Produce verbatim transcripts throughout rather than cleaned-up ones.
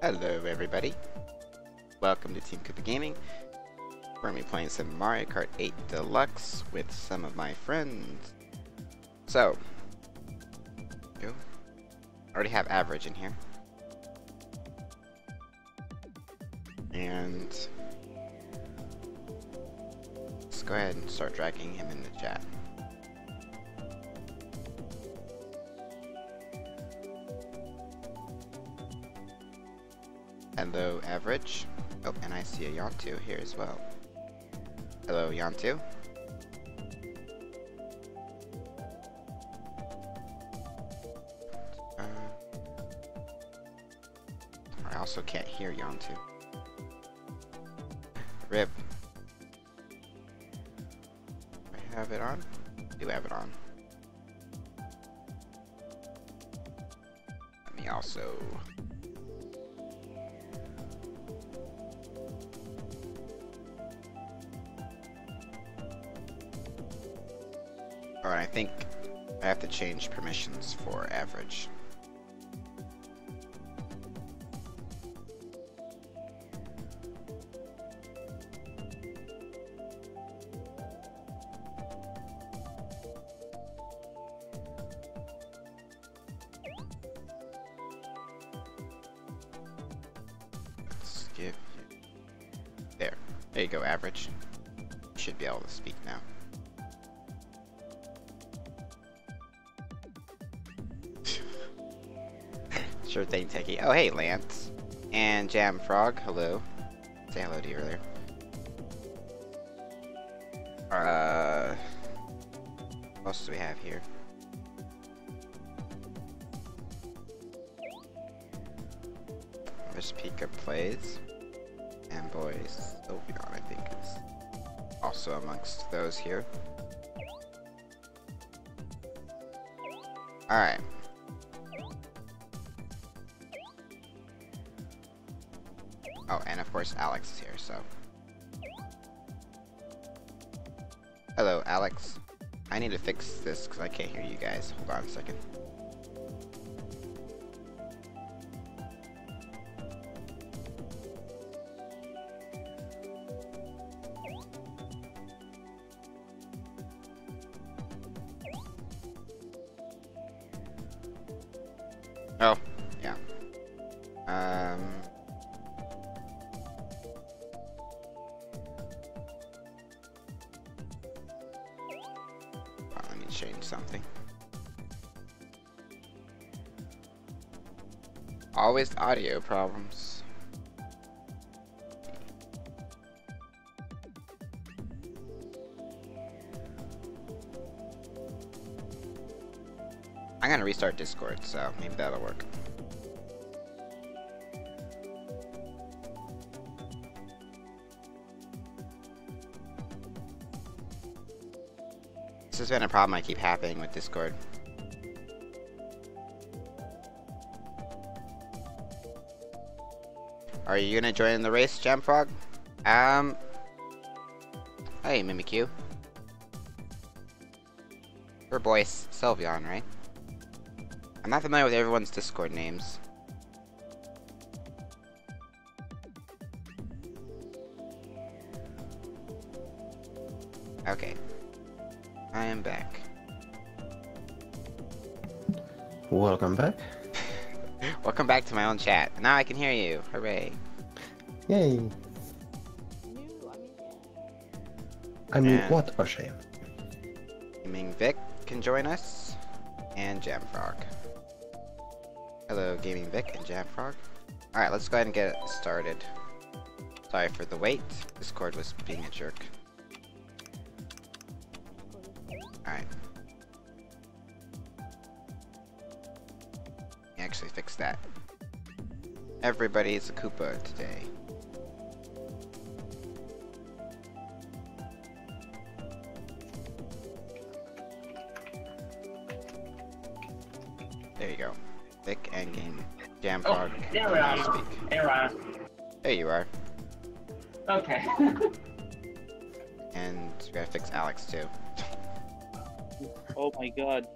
Hello everybody, welcome to Team Koopa Gaming. We're going to be playing some Mario Kart eight Deluxe with some of my friends. So, I already have average in here. And let's go ahead and start dragging him in the chat. Hello, average. Oh, and I see a Yondu here as well. Hello, Yondu. Uh, I also can't hear Yondu. Rip. Do I have it on? I do have it on. Let me also... I think I have to change permissions for average. Let's give you... There. There you go, average. You should be able to speak now. Sure thing, Techie. Oh, hey, Lance. And Jamfrog, hello. Say hello to you earlier. Uh, what else do we have here? There's Pika Plays. And boys, Sylveon, I think, is also amongst those here. Alright. Oh, and of course Alex is here, so. Hello, Alex. I need to fix this because I can't hear you guys. Hold on a second. Oh, yeah. Um... change something. Always audio problems. I'm gonna restart Discord, so maybe that'll work. This has been a problem I keep happening with Discord. Are you gonna join the race, Jamfrog? Um. Hey, Mimikyu. Your boy's Sylveon, right? I'm not familiar with everyone's Discord names. Okay. I am back. Welcome back. Welcome back to my own chat. Now I can hear you. Hooray. Yay. I mean, and what a shame. Gaming Vic can join us. And Jamfrog. Hello, Gaming Vic and Jamfrog. Alright, let's go ahead and get started. Sorry for the wait. Discord was being a jerk. Alright. Actually fix that. Everybody's a Koopa today. There you go. Thick and game. Jamfrog. Oh, there we are. Speak. There we are. There you are. Okay. And we gotta fix Alex too. Oh my god,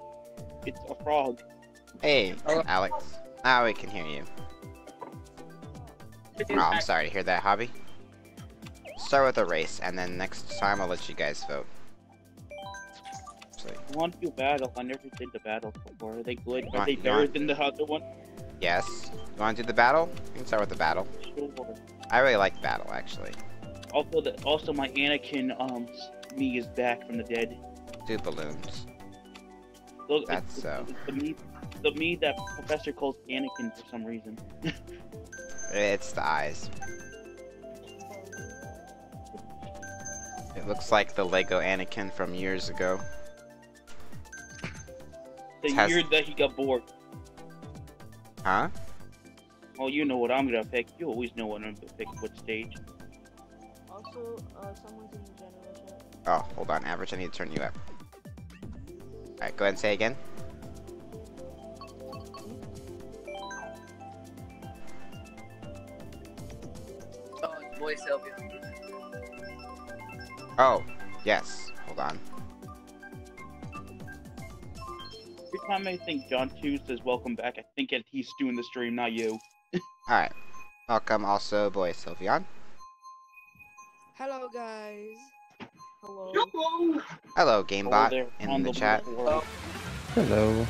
it's a frog. Hey, Alex. Now we can hear you. Oh, I'm sorry to hear that, Hobby. Start with a race, and then next time I'll let you guys vote. So, I want to do battle. I never did the battle before. Are they good? Are want, they better want, than the other one? Yes. You want to do the battle? We can start with the battle. Sure. I really like battle, actually. Also, the, also my Anakin um me is back from the dead. Do balloons. Look, that's it's, so. It's the, me, the me that Professor calls Anakin for some reason. It's the eyes. It looks like the Lego Anakin from years ago. The it year has... that he got bored. Huh? Oh, you know what I'm gonna pick. You always know what I'm gonna pick. What stage? Also, uh, someone's in the general chat. Oh, hold on, Average. I need to turn you up. All right, go ahead and say again. Oh, boy, Sylveon. Oh, yes. Hold on. Every time I think John two says welcome back, I think it, he's doing the stream, not you. Alright. Welcome also, boy Sylveon. Hello, guys. Hello. Hello, Hello Gamebot in the, the chat. Hello. Hello.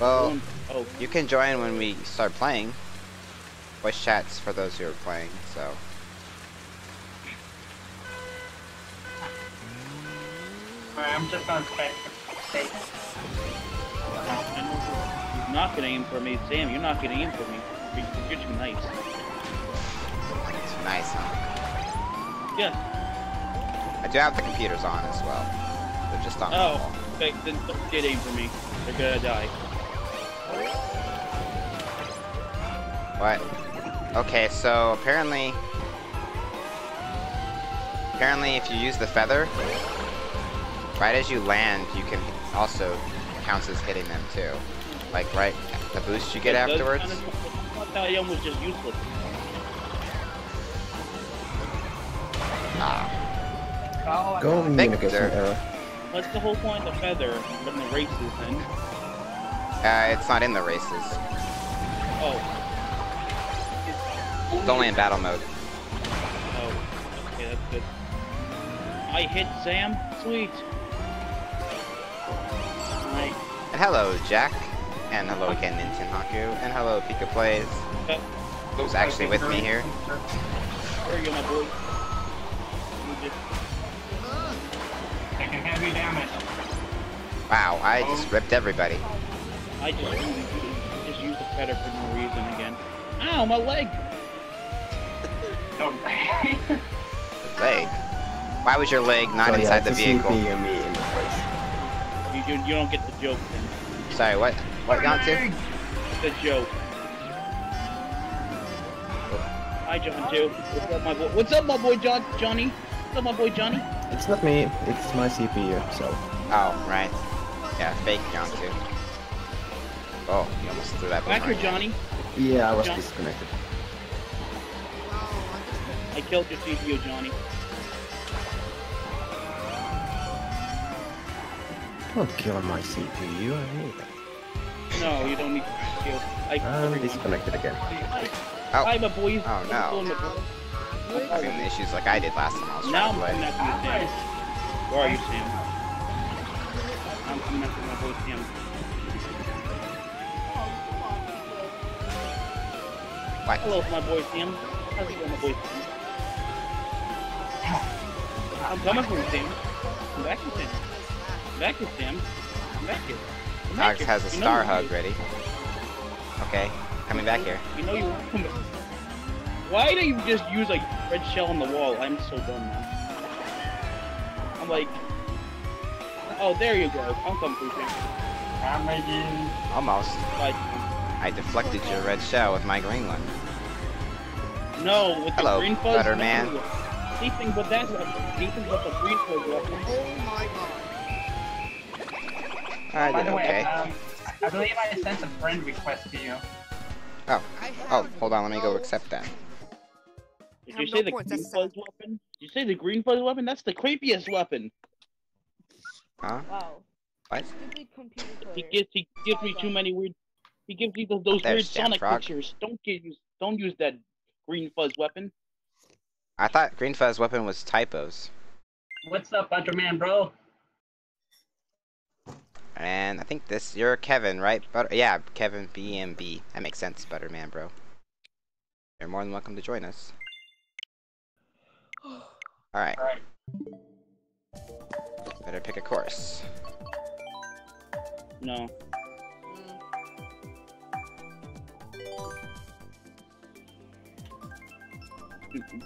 Well, oh. You can join when we start playing. Voice chats for those who are playing, so... Alright, I'm just gonna play for sake. You're not gonna aim for me, Sam, you're not gonna aim for me. You're too nice. Too nice, huh? Yeah. I do have the computers on as well. They're just on oh, the wall. Oh, okay, then don't get aim for me. They're gonna die. What? Okay, so apparently... Apparently if you use the feather... Right as you land, you can also counts as hitting them too. Like right, the boost you get it afterwards. Kind of, I thought Yum was just useless. Ah. Oh, Go I think there. What's the whole point of the feather in the races then? Uh, it's not in the races. Oh. It's only in battle mode. Oh. Okay, that's good. I hit Sam. Sweet. And hello, Jack, and hello again, Nintendoku, and hello, Pika Plays, who's actually with me here. There you go, my boy. Take a heavy damage. Wow, I just ripped everybody. I just, just used the feather for no reason again. Ow, my leg! Leg? Why was your leg not oh, inside yeah, the vehicle? Me and me in the place. You, you, you don't get the joke then. Sorry, what? What got to? The joke. Hi, John two. What's up, my boy? What's up, my boy, John? Johnny? What's up, my boy, Johnny? It's not me. It's my C P U, so... Oh, right. Yeah, fake John two. Oh, you almost threw that one. Back here, Johnny. Yeah, I was John disconnected. I killed your C P U, Johnny. Don't kill my C P U, I hate that. No, you don't need to kill. I I'm disconnected again. Oh. I'm a boy. Oh no. I'm having issues like I did last time I was trying to play. Now I'm connecting with Sam. Where are you, Sam? I'm connecting with my boy, Sam. What? Hello, my boy, Sam. How's it going, my boy, Sam? I'm coming from Sam. I'm back from Sam. Back with him. Back here. Alex has a star you know hug ready. Okay, coming back here. You know you want. Why do you just use a red shell on the wall? I'm so dumb now. I'm like, oh, there you go. I'm coming through here. I'm making. Almost. Like, I deflected your red shell with my green one. No, with Hello, the green fuzz. Hello, Butterman. Anything but that's anything but the green fuzz weapon. Oh my god. I By did, the way, okay. um, I believe I sent a friend request to you. Oh, oh, hold on, let me go accept that. Did you say the green fuzz weapon? Did you say the green fuzz weapon? That's the creepiest weapon. Huh? Wow. What? He gives he gives me too many weird. He gives me those, those weird Sonic pictures. Don't get use. Don't use that Green Fuzz Weapon. I thought Green Fuzz Weapon was typos. What's up, Butterman bro? And I think this, you're Kevin, right? But yeah, Kevin B M B. That makes sense, Butterman bro. You're more than welcome to join us. Alright. All right. Better pick a course. No.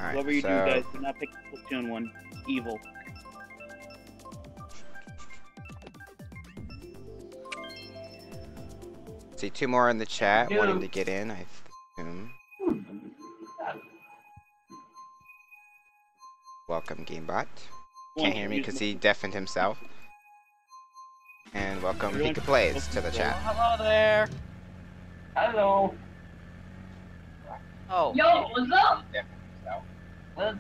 Right, whatever you so... do, guys, do not pick Splatoon one. It's evil. See, two more in the chat yeah. wanting to get in, I assume. Welcome, Gamebot. Can't hear me because he deafened himself. And welcome, Pika Plays, to the chat. Hello there! Hello! Oh. Yo, what's up? Yeah.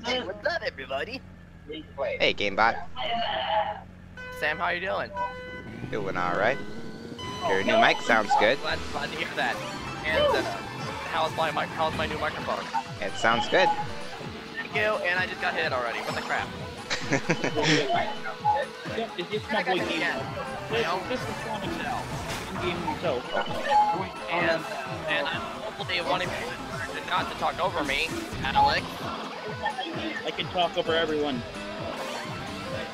Hey, what's up, everybody? Hey, Gamebot. Sam, how you doing? Doing all right. Your new mic sounds good. Glad, glad to hear that. And uh, how's my mic? How's my new microphone? It sounds good. Thank you. And I just got hit already. What the crap? It's just my boy Gamebot. No, this is Sonic now. Game himself. And and I'm hopefully wanting not to talk over me, Alex. I can talk over everyone.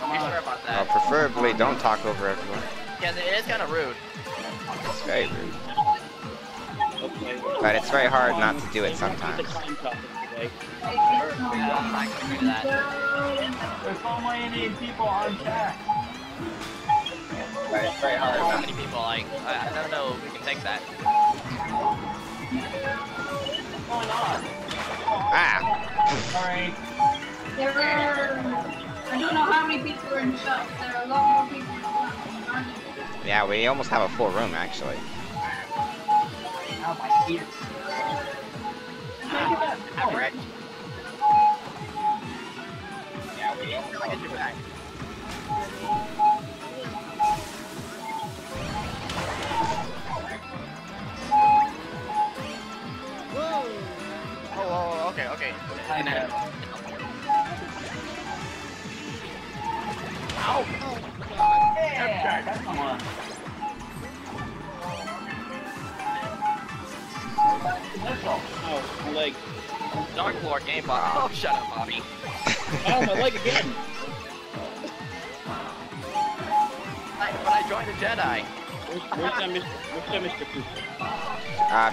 Are you sure about that? Well, preferably don't talk over everyone. Yeah, it is kind of rude. It's very rude. Okay. But it's very hard not to do it sometimes. There's only eighty people on chat. But it's very hard. How many people? Like, I don't know if we can take that. What's going on? Ah! Sorry. There are, I don't know how many people are in shops. There are a lot more people in shops. Yeah, we almost have a full room, actually. Oh, my ears. Ah, I'm rich. Yeah, we almost have a back. Whoa! Oh, oh, okay, okay. I know. Ow! Oh, God. Yeah, come on. Oh, my leg. Dark Lord Gamebot. Oh, shut up, Bobby. Oh, my leg again. I, but I joined a Jedi. Uh,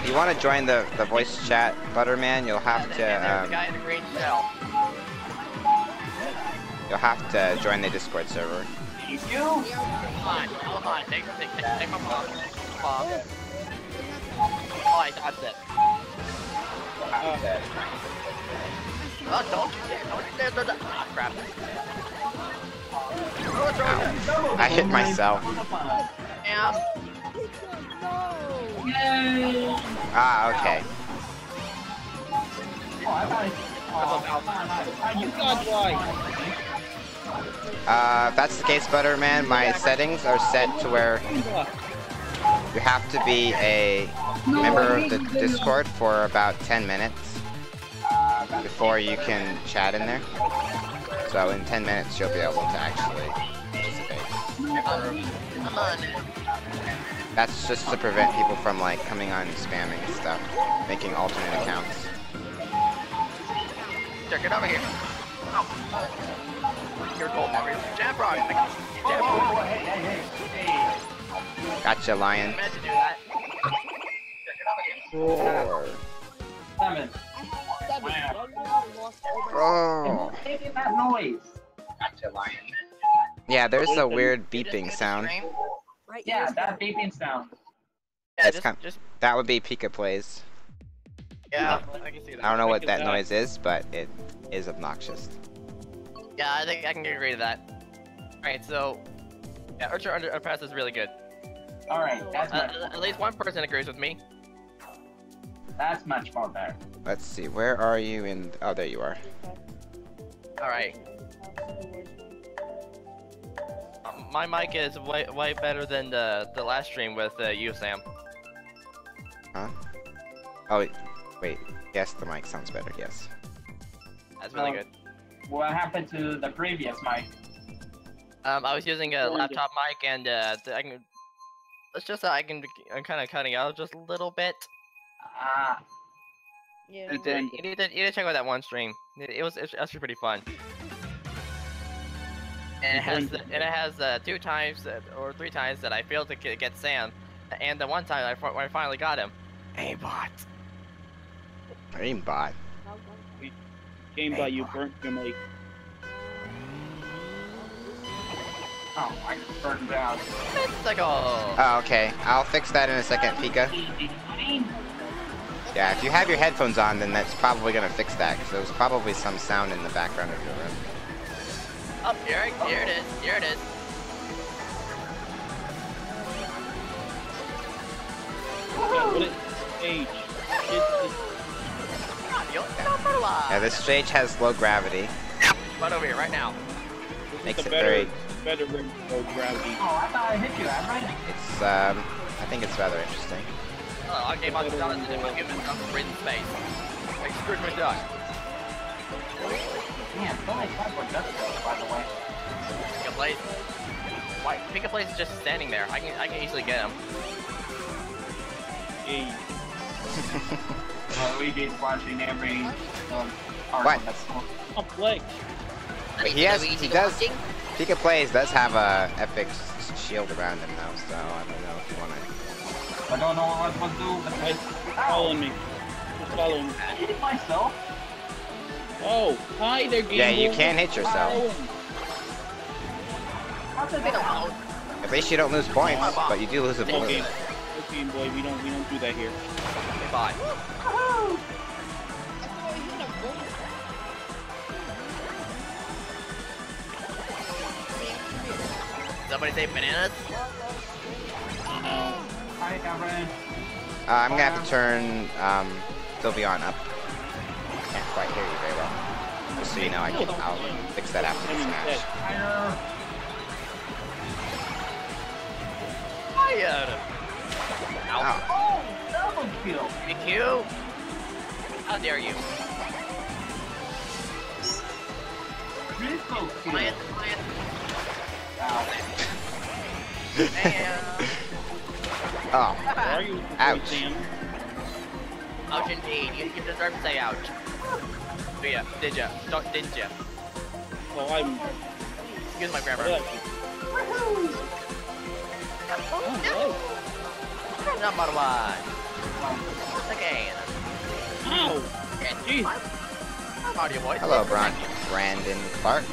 if you want to join the, the voice chat, Butterman, you'll have to, um, you'll have to join the Discord server. You do? Come on, come on, take my bomb. Oh, I dodged it. Oh, don't you dare, don't you dare, don't you dare. Ah, crap. Ow. I hit myself. Yeah. Ah, okay. Uh, if that's the case, Butterman, my settings are set to where you have to be a member of the Discord for about ten minutes before you can chat in there. So in ten minutes, you'll be able to actually participate. That's just to prevent people from, like, coming on and spamming and stuff. Making alternate accounts. Check it over here. Oh. You're gold, Mario. Jamfrog! Jamfrog! Hey, hey, hey! Gotcha, lion. I meant to do that. Check it over here. Seven. Oh. Making that noise. Gotcha, lion. Yeah, there's a weird beeping sound. Right, yeah, that beeping sound. Yeah, just, kind of, just... That would be Pika Plays. Yeah, I can see that. I don't know what that noise is, but it is obnoxious. Yeah, I think I can agree to that. Alright, so... Yeah, Archer Underpass is really good. Alright, that's uh, much... At least one person agrees with me. That's much more better. Let's see, where are you in... Oh, there you are. Alright. My mic is way, way better than the, the last stream with uh, you, Sam. Huh? Oh, Wait, yes, the mic sounds better, yes. That's really um, good. What happened to the previous mic? Um, I was using a laptop mic, and uh, I can. It's just that I can. I'm kind of cutting out just a little bit. Ah. Yeah. You need to, you need to, you need to check out that one stream. It, it was it's actually pretty fun. And it has the, and it has uh, two times uh, or three times that I failed to get Sam, and the one time I, when I finally got him. Aimbot. Aimbot. Gamebot, you burnt your mic. Oh, I just burned it out. Mystical! Oh, okay. I'll fix that in a second, Pika. Yeah, if you have your headphones on, then that's probably gonna fix that, because there was probably some sound in the background of your room. Oh, here, here it is, here it is. Woohoo! What is age? Yeah. yeah, this stage has low gravity. Right over here, right now. This Makes it better, very... better low gravity. Oh, I thought I hit you. I'm right. It's, um... I think it's rather interesting. Oh, okay, my son is in the fucking written space. Like, screw my duck. Man, Sonic Cyborg doesn't go, by the way. Pika Plays... Why? Pika Plays is just standing there. I can, I can easily get him. Hey. Waluigi's watching every um, what? Oh, play. He has, he does. Pika Plays does have a epic shield around him now, so I don't know if you want to. I don't know what to do. It's following me. It's following me. I hit myself. Oh, hi there, Gamebot. Yeah, you can't hit yourself. At least you don't lose points, but you do lose a point. Okay, Game Boy, we don't, we don't do that here. Okay, bye. Somebody say bananas? Uh-oh. Hi, Alberto. Uh, I'm gonna have to turn um, Sylveon up. Can't quite hear you very well. Just so you know, I can, I'll fix that after the smash. Hiya! Ow. Oh, double kill! Mimikyu! How dare you? Triple kill! Plant, plant. Ow. Oh. Where are you? Ouch. Ouch indeed. You, you deserve to say ouch. But yeah, did ya? Don't, did ya? Oh, I'm... Excuse my grammar. Yeah. Woohoo! Oh, no! Number one. Again. Ow! Jeez. Mario Boy. Hello, Bron. Brandon Clark.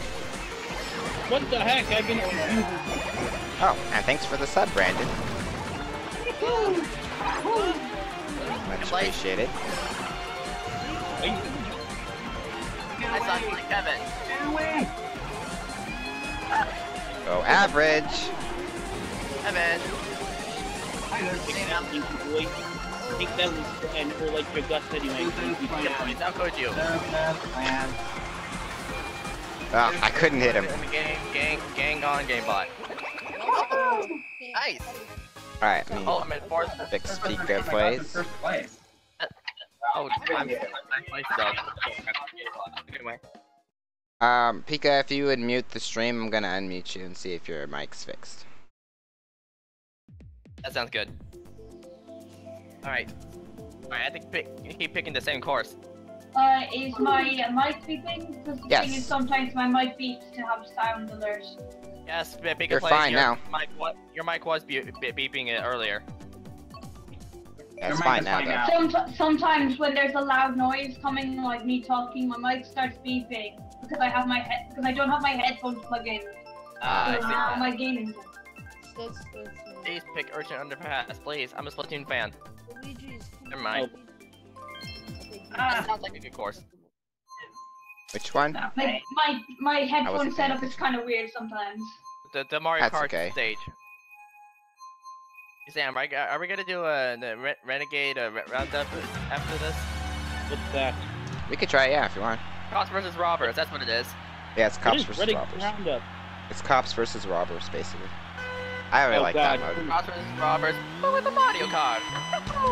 What the heck? I've been confused. Oh, and thanks for the sub, Brandon. Much appreciated. I saw you, Kevin. Go average. Kevin. I don't think that was great. I think that was and or like your guts anyway. How could you? Oh, I couldn't hit him. Gang, gang, gang on, Gamebot. Nice. All right. Oh, I'm in fourth. Fix Pika Plays. Oh, I'm in my place though. Um, Pika, if you would mute the stream, I'm gonna unmute you and see if your mic's fixed. That sounds good. Alright. Alright, I think pick, you keep picking the same course. Uh, is my mic beeping? Because yes. The thing is sometimes my mic beeps to have sound alerts. Yes, Pika You're Plays, fine your, now. Mic, what, your mic was be be beeping it earlier. Yeah, it's fine now, now. Somet sometimes when there's a loud noise coming, like me talking, my mic starts beeping. Because I have my head- because I don't have my headphones plugged in. Ah, so I see now that. My gaming. That's, that's Please pick Urgent Underpass, please. I'm a Splatoon fan. Never mind. Ah. That sounds like a good course. Which one? My my, my headphone setup is kind of weird sometimes. The, the Mario That's Kart okay. stage. Sam, are, are we gonna do a, a re Renegade a re roundup after this? What's that? We could try, yeah, if you want. Cops versus robbers. That's what it is. Yeah, it's cops versus robbers. Roundup? It's cops versus robbers, basically. I really oh like God. that mode. Roberts, Roberts, but with a Mario Kart.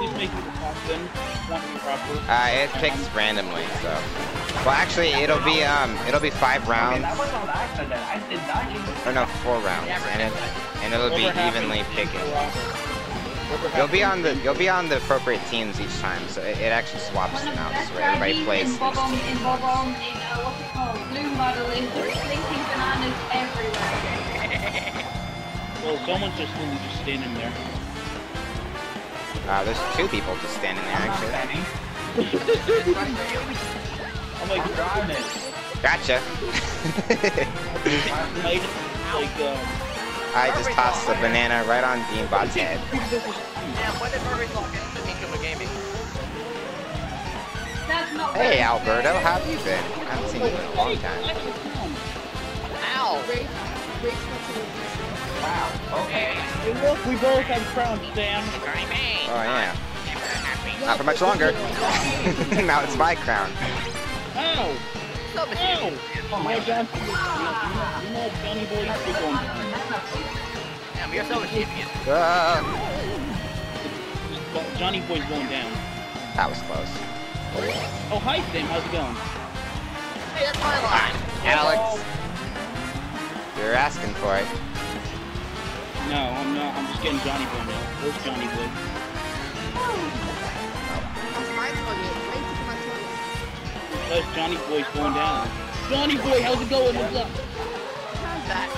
Please make it happen. Uh, it picks randomly, so. Well, actually, it'll be um, it'll be five rounds. I mean, that was on accident. I did not use. Or no, four rounds, and it and it'll be evenly picking. You'll be on the you'll be on the appropriate teams each time, so it, it actually swaps them out so everybody plays. In Bob-omb, in Bob-omb, in uh, what's it called? Blue model, in blinking bananas everywhere. Well, someone just really just standing there. Uh, there's two people just standing there, I'm actually. I'm like, I'm gotcha. I just tossed the banana right on Gamebot's head. Yeah, what if we're talking to Team Koopa Gaming? Hey, Alberto, how have you been? I haven't seen you in a long time. Ow! Wow, okay. We both, we both have crowns, Sam. Oh, yeah. Not for much longer. Now it's my crown. Ow! Ow! Oh, my God. You know Johnny Boy is good one. Yeah, we are so champions. Uh, Johnny Boy's going down. That was close. Oh, hi, Sam. How's it going? Hey, that's my line. Alex. You're asking for it. No, I'm not. I'm just getting Johnny Boy now. Where's Johnny Boy? Because Johnny Boy's going down. Johnny Boy, how's it going? What's up? How's that?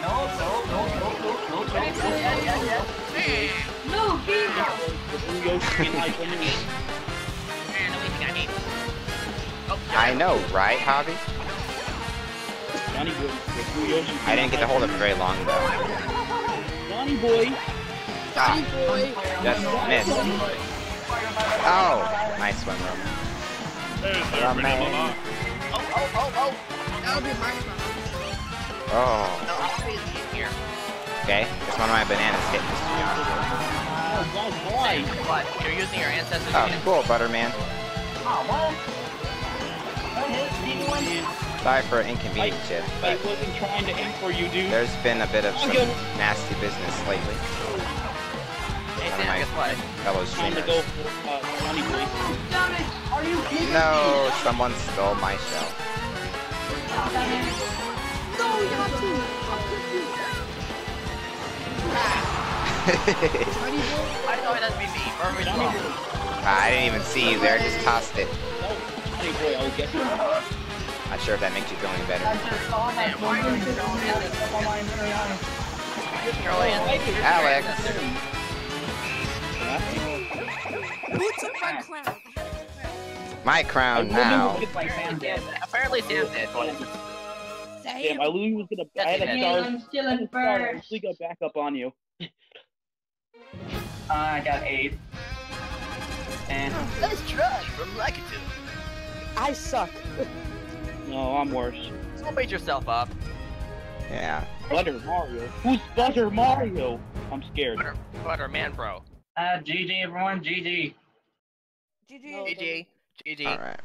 No, no, no, no, no, no, no, no, yeah, yeah, yeah. No, no, I know, right, Javi? Johnny Boy. I didn't get to hold him for very long, though. Johnny Boy! Ah! Just missed. Oh! Nice one, Roman. Roman. Oh, oh, oh, oh! That'll be my one. Oh. No, I'll be in here. Okay, it's one of my bananas hit, Mister Yondu. Oh, boy! But you're using your ancestors. Oh, cool, Butterman. Oh, well. Sorry for an inconvenient chip, but I wasn't trying to aim for you, dude. There's been a bit of some nasty business lately. Hey, Sam, guess what? Fellow streamers. Go for, uh, Are you kidding no, me? Someone stole my shell. I know it doesn't be me. I didn't even see you there. I just tossed it. Not sure if that makes you feel any better. Alex! Who took my crown? My crown now. Apparently Sam did. Damn, I literally was gonna buy the stars. I'm still in first. We go back up on you. I got eight. And that's trash from Lakitu. I suck. No, I'm worse. So don't beat yourself up. Yeah. Butter Mario. Who's Butter Mario? I'm scared. Butter, Butter Man bro. Uh, G G everyone, G G. G G. G G. G G. Alright.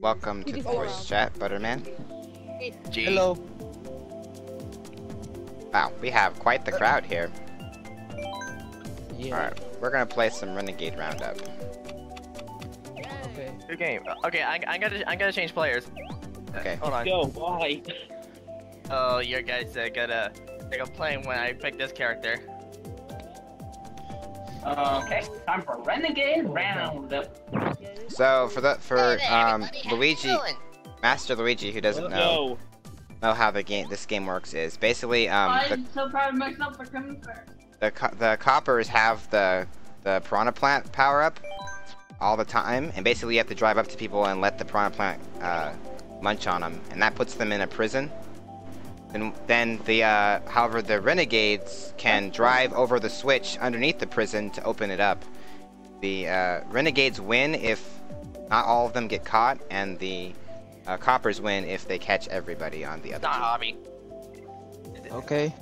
Welcome to the voice chat, Butterman. G. Hello. Wow, we have quite the crowd here. Yeah. Alright, we're gonna play some Renegade Roundup. Okay. Good game. Okay, I, I gotta, I gotta change players. Okay. Hold on. Go, why? Oh, your guys uh, gotta take a plane when I pick this character. Uh, okay, time for Renegade Roundup. So for the for um Luigi, Master Luigi, who doesn't know know how the game this game works is basically um. I'm so proud of myself for coming first. The co the coppers have the the piranha plant power up all the time, and basically you have to drive up to people and let the piranha plant uh. munch on them, and that puts them in a prison. And then the, uh, however, the renegades can drive over the switch underneath the prison to open it up. The uh, renegades win if not all of them get caught, and the uh, coppers win if they catch everybody on the other. It's not hobby. Okay.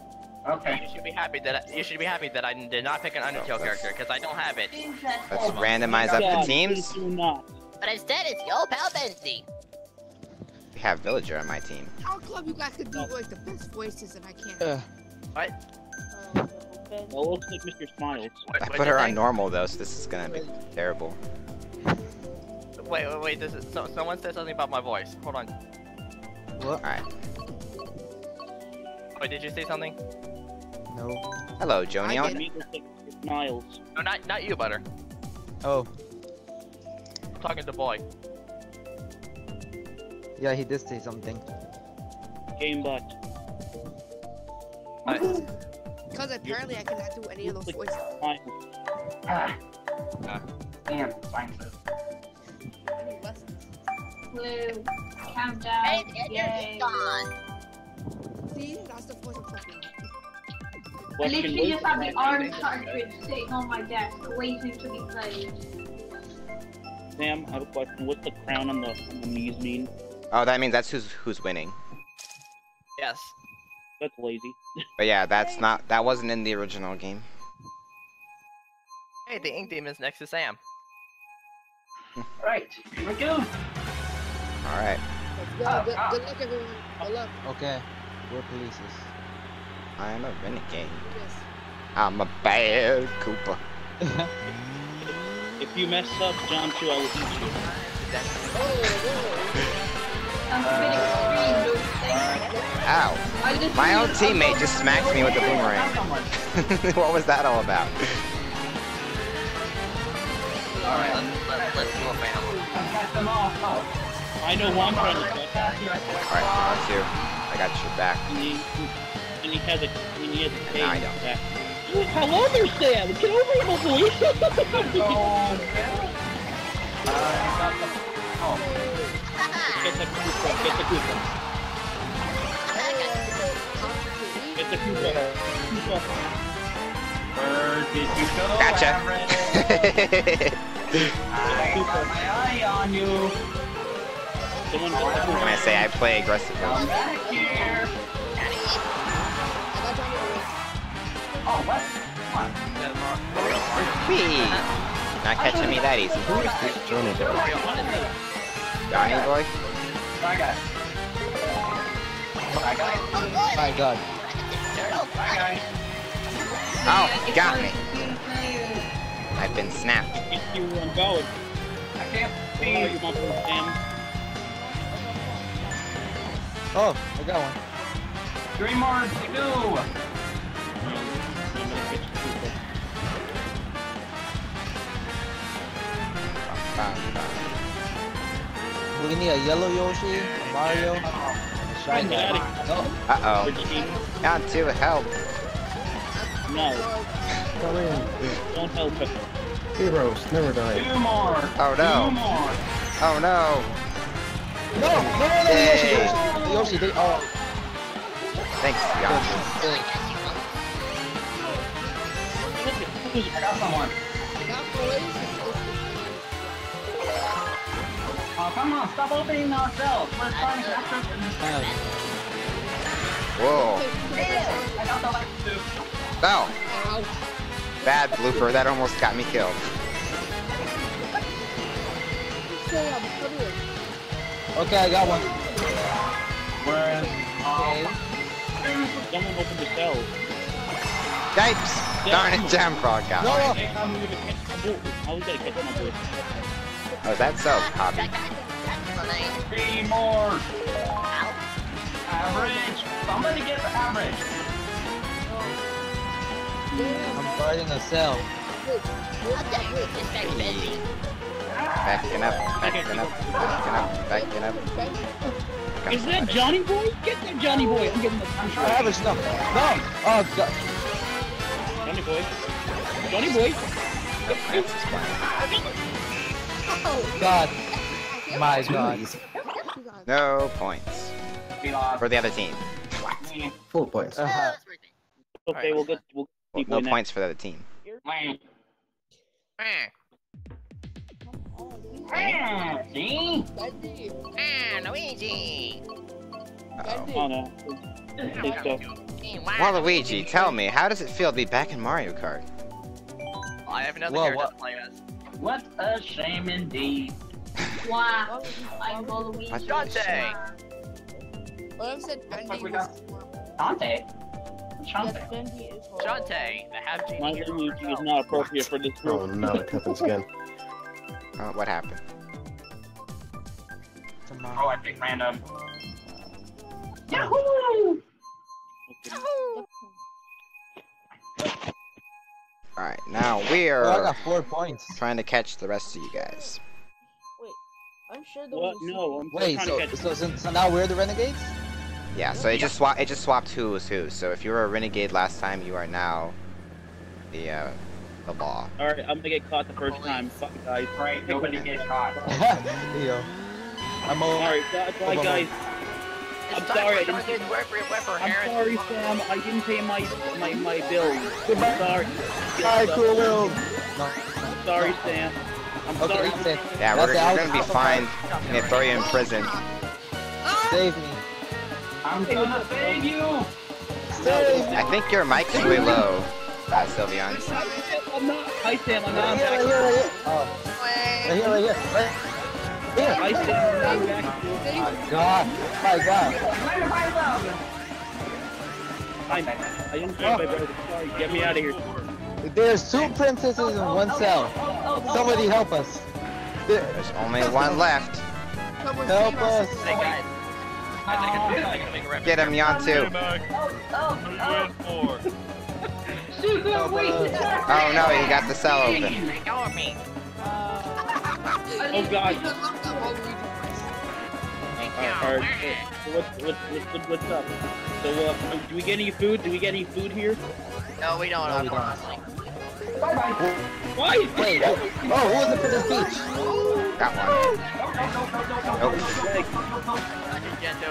Okay. You should be happy that I, you should be happy that I did not pick an Undertale so character because I don't have it. Let's randomize up the teams. But instead, it's your pal Benzie. Have villager on my team. Our club, you guys could do like the best voices, and I can't. Uh, what? Well, it looks like Mister Smiles. What, I put her on normal though, so this is gonna be terrible. Wait, wait, wait, this is, so, someone said something about my voice. Hold on. What? Alright. Wait, did you say something? No. Hello, Joni. I meet with Mister Smiles. No, not, not you, Butter. Oh. I'm talking to Boy. Yeah, he did say something. Gamebot. Alright. Because apparently I cannot do any of those voices. Ah. Uh, damn, fine. Any lessons? Blue. Countdown. Red energy gone. See? That's the voice I'm talking about. I literally just have the orange cartridge sitting on my desk, waiting to be played. Sam, I have a question. What's the crown on the, on the knees mean? Oh, that means that's who's who's winning. Yes. That's lazy. But yeah, that's not- that wasn't in the original game. Hey, the ink demon's next to Sam. Right, here we go! Alright. Good, oh, good, good luck everyone, good luck. Okay, we're police. I am a renegade. Yes. I'm a bad Koopa. If you mess up, John Chu, I will eat you. Oh, I'm uh, spinning screen, ow. My own teammate just smacked me with the boomerang. What was that all about? Alright, let's, let's, let's do a battle. I know one friend. Alright, I got you. I got your back. And he, and he has a he has a cage. I don't. Back. Hello there, Sam! Get over here, boy! Get the Koopa, get the Koopa. It's a Koopa. Koopa. Where did you go? Gotcha. I got my eye on you. Someone got the Koopa. Can I say I play aggressive? Come back here. Oh, what? Come on. Whee! Not catching me that easy. Who is this Johnny Boy? Johnny Boy? I got it. I got it. My God. Bye guys. Oh, he got me. I've been snapped. You I'm going. I can't see you, oh, I got one. Three more to do. We're gonna need a yellow Yoshi, a Mario. Uh oh. Not to help. No. Come in. Don't help him. Heroes never die. Two more. Oh no. Two more. Oh no. No, no, no, hey. Yoshi, Yoshi, they are. Thanks, Yoshi. I got someone. Oh, come on, stop opening ourselves. We're trying to capture this thing. Whoa. I got the light too. No. Bad blooper, that almost got me killed. Okay, I got one. We're in. Um, someone opened the cell. Yipes! Darn it, Jamfrog got me. I was gonna catch my boy. Oh, that's so copy. Three more. Average. Somebody get the average. I'm fighting a cell. Backing up, backing up, backing up, backing up. Is that Johnny Boy? Get that Johnny Boy. I'm getting the average stuff. No. Oh God. Johnny Boy. Johnny Boy. God, my God. No points for the other team. Full points. Uh-huh. Okay, we'll get. We'll well, no points for the other team. Luigi. Oh no. Waluigi, tell me, how does it feel to be back in Mario Kart? I have another character to play with. What a shame indeed. Wow. I'm Waluigi. Shantae! What I said, Shantae. Shantae. Shantae, the half-genie. My energy is not appropriate for this group. Oh no, it happens again. Uh, what happened? Oh, I picked random. Yahoo! Yahoo! Alright, now we are well, I got four points. Trying to catch the rest of you guys. Wait, I'm sure the well, no, I'm Wait, so, to catch so, so, so now we're the Renegades? Yeah, so it just, swa it just swapped who was who. So if you were a Renegade last time, you are now the, uh, the law. Alright, I'm gonna get caught the first Holy time. Fuck guys. Right, nobody gets caught. Yo. I'm alright. Bye guys. I'm sorry, I didn't, I'm sorry, Sam, I didn't pay my, my, my bill. I'm sorry. Sorry, cool Will. No. I'm sorry, Sam. I'm okay, sorry, Sam. Yeah, we're, we're gonna be fined and they throw you in prison. Save me. I'm gonna save you! Save me! I think your mic's really low, uh, Sylveon. I'm not. Hi, Sam, I'm not. Here, here, here. Oh. Right here, right here. Right here. Yeah, I said my God, my God. I I didn't try my brother. Sorry, get me out of here. There's two princesses in one cell. Somebody help us. There's only one left. Help us. Get him, Yondu. Oh no, he got the cell open. Oh God! Alright, alright. So what's, what's, what's, what's up? So, uh, do we get any food? Do we get any food here? No, we don't, unfortunately. No, bye bye! Why? Wait, oh, who was it for this beach? Got one. No, no, no, no, no, no, no, no, no, no.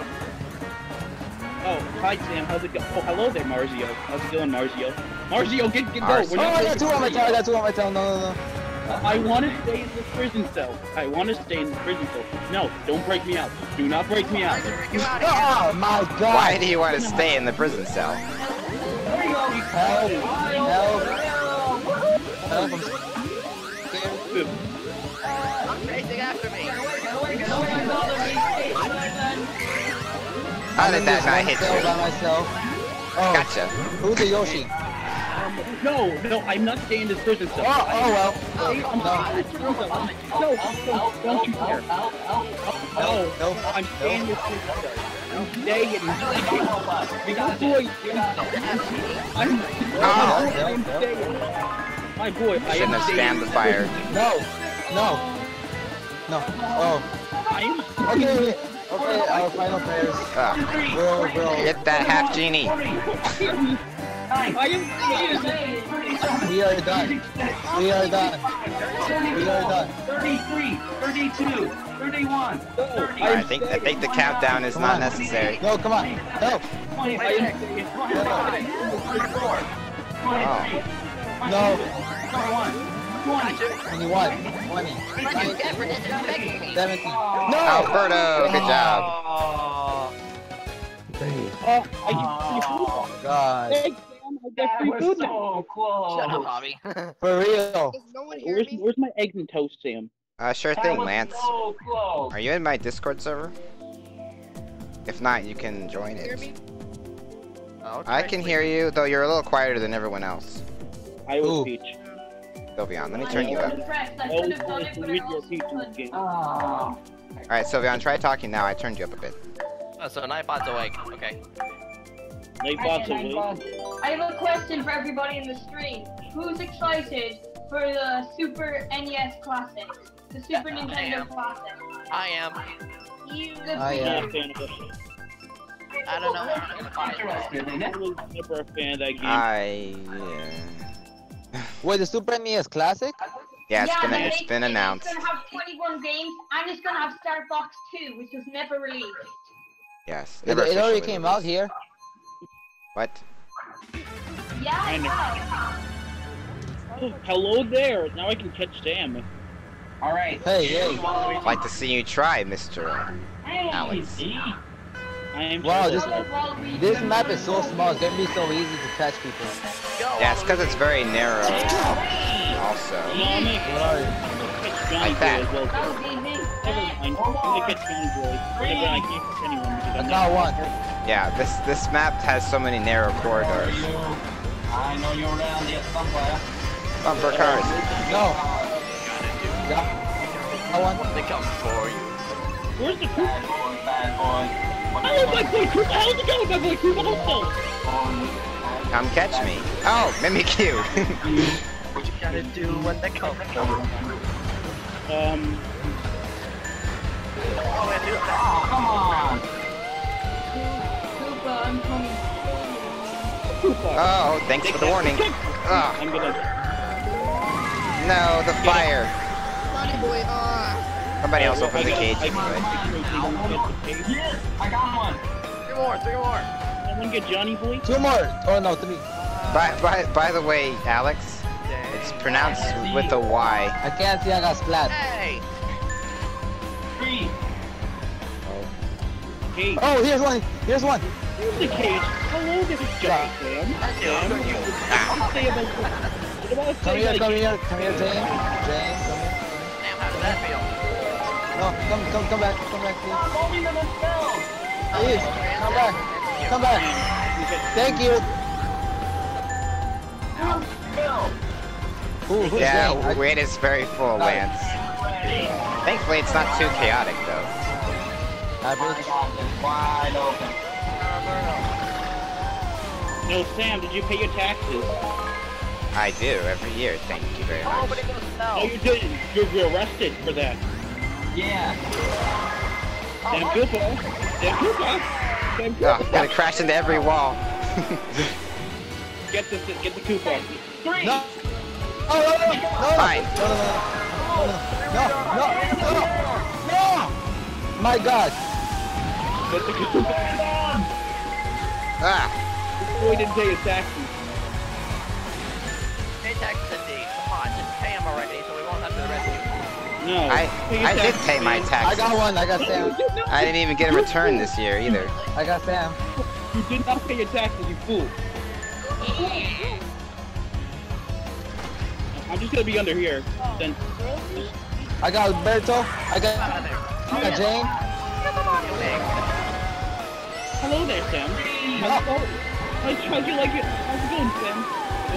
Oh, hi Sam, how's it going? Oh, hello there, Marzio. How's it going, Marzio? Marzio, get, get go! We're not oh, I got two on my tower, I got two on my tower, no, no, no. I want to stay in this prison cell. I want to stay in this prison cell. No, don't break me out. Do not break me out. Oh my God! Why do you want to stay in the prison cell? There you go. Help! Help! Help! I'm chasing after me. How did that not hit you? By myself. Oh. Gotcha. Who's the Yoshi? No, no, I'm not staying in this prison cell. Oh, oh well. I'm not in this prison cell. No, no, don't you dare. No, no, I'm staying in this prison cell. I'm staying in this prison cell. Because boy, I'm staying. My boy, I shouldn't have spammed the fire. No, no, no. Oh. Okay, okay, our final players. Bro, bro. Get that half genie. I am We are done. We are done. We are done. thirty-three, thirty-two, thirty-one, thirty. I think I think the countdown is not necessary. No, come on. No. No. twenty-one, twenty, seventeen. No. Alberto, good job. Oh, oh God. That was food so close. Shut up, Bobby. For real. No one hear where's, me? Where's my egg and toast, Sam? Uh, sure that thing, Lance. So close. Are you in my Discord server? If not, you can join it. Hear oh, I can hear you, though you're a little quieter than everyone else. I will teach. Sylveon, let me turn you up. Oh. Alright, Sylveon, try talking now. I turned you up a bit. Oh, so Nightbot's awake. Okay. Nightbot's awake. I have a question for everybody in the stream. Who's excited for the Super N E S Classic? The Super yeah, Nintendo I Classic? I am. You the I am. I don't know. I'm never a fan of that game. I... Yeah. Wait, the Super N E S Classic? Yeah, it's, yeah, gonna, it's been announced. It's gonna have twenty-one games, and it's gonna have Starbox two, which was never released. Yes, never It, it already came released. out here. What? Yeah, oh, hello there. Now I can catch Sam. All right. Hey, hey. I'd like to see you try, Mister Hey, Alex. I am wow, this, this map is so small. It's gonna be so easy to catch people. Yeah, it's because it's very narrow. Also. Like that. I got one. Yeah, this this map has so many narrow corridors. I know you're around here somewhere. Bumper cars. No. I want to come for you. Where's the poop? Bad boy. I love my boy Koopa. How's it going, my boy Koopa? Also. Come catch me. Oh, Mimikyu. What you gotta do when they come? Um. Oh, come on. Koopa, I'm coming. Oh, thanks for the warning. Oh. I'm gonna... No, the fire. Somebody else opens the cage. I got one. Three more, three more. Someone get Johnny Boy? Two more. Oh, no, three. By, by, by the way, Alex, it's pronounced with a Y. I can't see, I got splat. Hey. Three. Cage. Oh, here's one. Here's one. Here's the cage. Hello, this is Jack, man. Come here, come here, come here, James. James, come here. Damn, how does that feel? No, come, come, come back, come back, please. Stop holding them themselves. Please, come back, come back. Thank you. Ooh, who's yeah, that? It is very full, Lance. Oh. Thankfully, it's not too chaotic, though. I bet. Wide open. No, Sam, did you pay your taxes? I do, every year, thank you very much. Oh, but it doesn't know. Oh, you didn't. You were arrested for that. Yeah. Sam Koopa. Sam Koopa. Sam Koopa. Oh, gotta crash into every wall. Get this, get the Koopa. Three! No! Oh, no, no, no, no. Fine. No, no, no, no, no, no, no, no, no, no! My God. Get the Koopa. Ah! This boy didn't pay his taxes. Pay taxes indeed. Come on, just pay him already so we won't have to arrest you. No. I, I did pay my taxes. I got one, I got Sam. No, no, no, I didn't even get a return this year either. I got Sam. You did not pay your taxes, you fool. I'm just gonna be under here. Then. I got Alberto. I got, I got Jane. Hello there, Sam. I tried you like it. How's it going, Sam?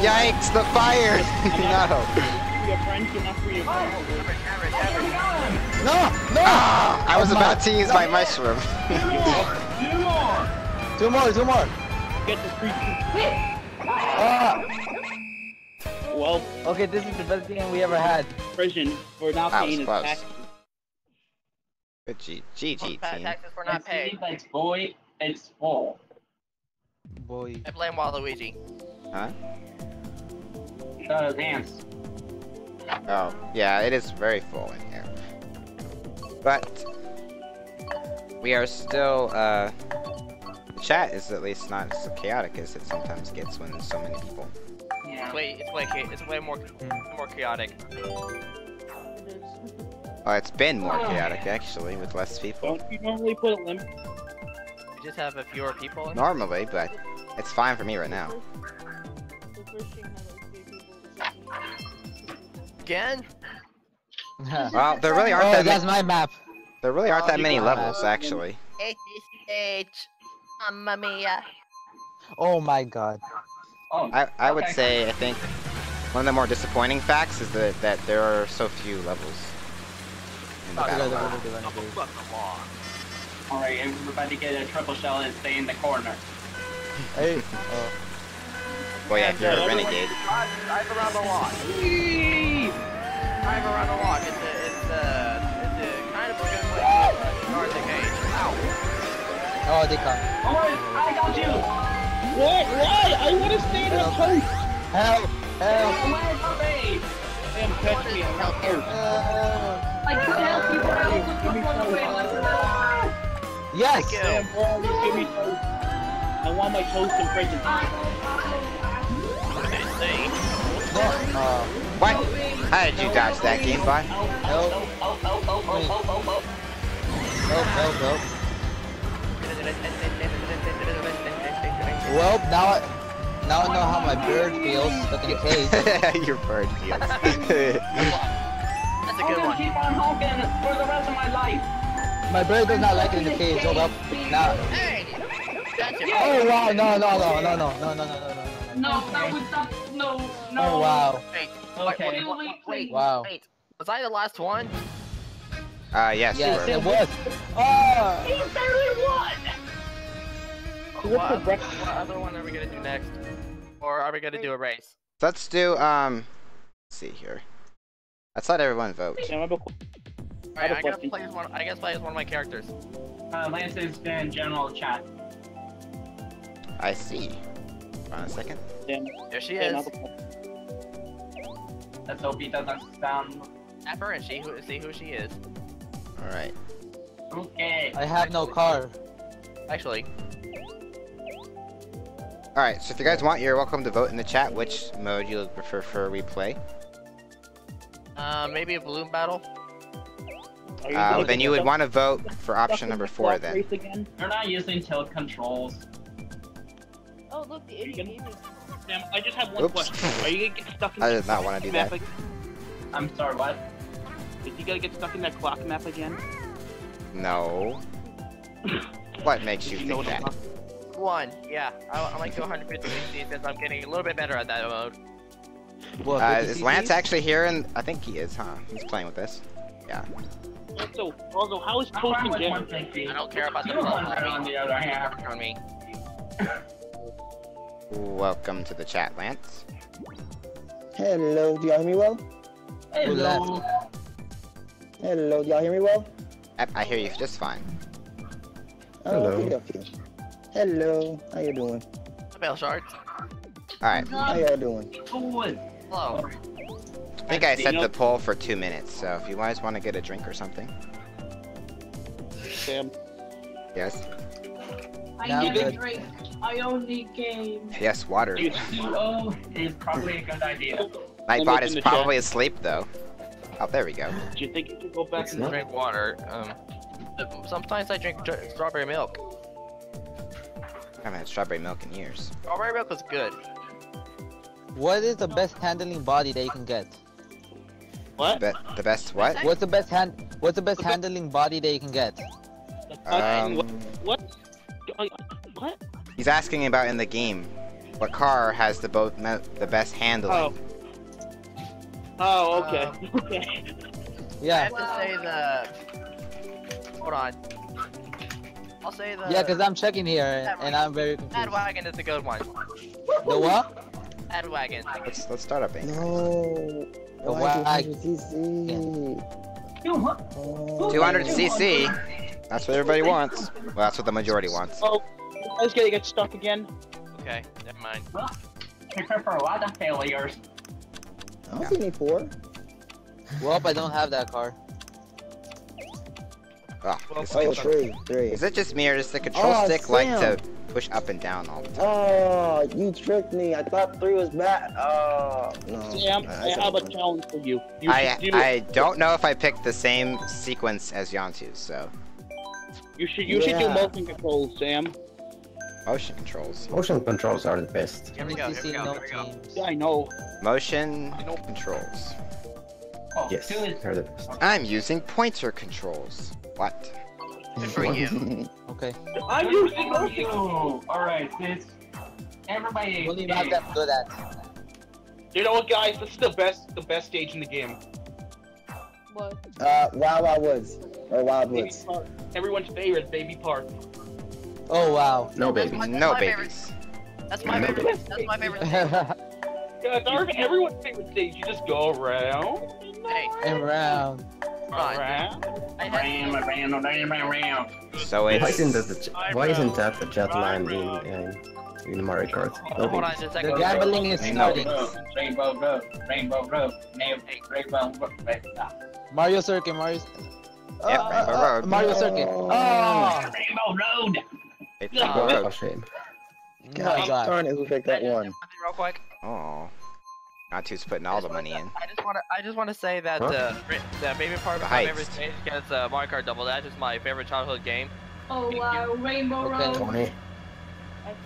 Yikes, the fire! No. No, no! Ah, I was about to use my mushroom. Two more, two more! Two more, Get the free ah. Well. Okay, this is the best game we ever had. Prison for not paying his taxes. G G team. Taxes were not paid. It's boy, it's full. Boy. I blame Waluigi. Huh? Uh, dance. Oh, yeah, it is very full in here. But we are still, uh, the chat is at least not as chaotic as it sometimes gets when there's so many people. Yeah. Wait, it's way, it's way more, mm. more chaotic. Oh, it's been more oh, chaotic, man. Actually, with less people. Don't you normally put a limit? Just have a fewer people normally, but it's fine for me right now. Again? Well, there really aren't oh, that that's my map. There really aren't oh, that many levels, know. Actually. Mamma mia. Oh my God. Oh, I I okay. would say I think one of the more disappointing facts is that that there are so few levels. In the oh, Alright, everybody get a triple shell and stay in the corner. Hey. Oh. Boy, yeah, you're a renegade. Drive around the lock. Drive around the lock. It's a, it's a, it's a kind of a good place to guard the cage. Ow. Oh, they caught. Oh, I got you. What? Why? I want to stay in the place. Help. Help. Help. Damn, catch me. Help you. I can't help you, but I was just Yes! Sam, bro, you give me toast. I want my toast and prison. What did it say? Uh, what? How did you dodge that, Gamebot? Help. Help, help, help, help, help. Well, now I, now I know how my bird feels, but in case. Your bird feels. That's a I'm good gonna one. Keep on honking for the rest of my life. My brother does not like it in the cage. Hold up. Now. Hey. That's your oh wow! No, no, no, no, no, no, no, no, no, no. No, okay. That was not. No, no. Oh wow. Wait. Okay. Wait, wait, wait, wait. Wow. Wait. Was I the last one? Ah uh, yes. Yes, it was. Oh. He barely won. What, what other one are we gonna do next? Or are we gonna do a race? Let's do, um, let's see here. Let's let everyone vote. Alright, I guess play as one, I guess play as one of my characters. Uh, Lance is in general chat. I see. Hold on a second. There she is. Let's hope he doesn't sound. Tap her and she, see who she is. Alright. Okay. I have no car. Actually. Alright, so if you guys want, you're welcome to vote in the chat which mode you would prefer for a replay. Uh, maybe a balloon battle? You uh, then you would them? want to vote for option number four then. They're not using tilt controls. Oh look, the idiot. Damn, I just have one Oops. question. Are you gonna get stuck in I did not want to do that. Again? I'm sorry, what? Is you gonna get stuck in that clock map again? No. What makes you, you think that? One, yeah. I, I like to one fifty sixty since I'm getting a little bit better at that mode. Well, uh, is Lance actually here? And I think he is, huh? He's playing with us. Yeah. Also, also how is posting game? I don't care about the problem. On the other hand, on me. Welcome to the chat, Lance. Hello, do y'all hear me well? Hello. Hello, do y'all hear me well? I, I hear you just fine. Hello. Oh, hello, how you doing? Bell sharks. Alright. How y'all doing? Hello. I think I set the poll for two minutes, so if you guys want to get a drink or something. Sam. Yes? I no, never good. drink. I only game. Yes, water. Oh, is probably a good idea. Nightbot is probably chat. asleep, though. Oh, there we go. Do you think you can go back it's and not? drink water? Um, sometimes I drink strawberry milk. I haven't had strawberry milk in years. Strawberry milk is good. What is the best handling body that you can get? What? Be the best what? What's the best hand? What's the best okay. handling body that you can get? Um, what? What? He's asking about in the game. What car has the boat the best handling? Oh. Oh, okay. Okay. Um, yeah. I have to say the. Hold on. I'll say the... Yeah, because I'm checking here, and, and I'm very confused. Adwagon is a good one. The what? Adwagon. Let's, let's start up Anchor. No. The two hundred C C. two hundred C C? That's what everybody wants. Well, that's what the majority wants. Oh, I was gonna get stuck again. Okay, never mind. Prepare for a lot of failures. I don't see any four. Well, I don't have that car. Oh, oh, three, three. Is it just me or does the control oh, stick Sam. like to push up and down all the time? Oh, you tricked me. I thought three was bad. Oh, no. Sam, no, I have a one. challenge for you. you I, do I don't know if I picked the same sequence as Yontu's, so. You should you yeah. should do motion controls, Sam. Motion controls. Motion controls are the best. Here we go, here we go, here we go. Yeah, I know. Motion I know. controls. Oh, yes, they're the best. I'm using pointer controls. What? Good for you. Okay. I'm using you. Alright, this. Everybody. We'll not that good at. You know what, guys? This is the best, the best stage in the game. What? Uh, Wild Wild Woods or Wild Woods. Everyone's favorite, Baby Park. Oh wow. No baby. No babies. That's my favorite. That's my favorite. That's everyone's favorite stage. You just go around. Hey. Around. Around. Around, around, around, around. So it's... Why isn't that the, why isn't that the jet line in, uh, in Mario Kart? No hold on just a second. The gambling is starting. Rainbow Road, Rainbow Road, Rainbow Road, Mario Circuit, Mario... Uh, yep, Rainbow uh, Road. Mario Circuit. Oh! oh. Rainbow Road! It's Rainbow Road. Oh, shame. God, oh, God. Darn it, who picked that one? Real quick. Oh. Not two's putting all the money to, in. I just want to. I just want to say that huh? the the favorite part of my favorite stage gets uh, Mario Kart Double Dash is my favorite childhood game. Oh wow, Rainbow Road. Okay. I've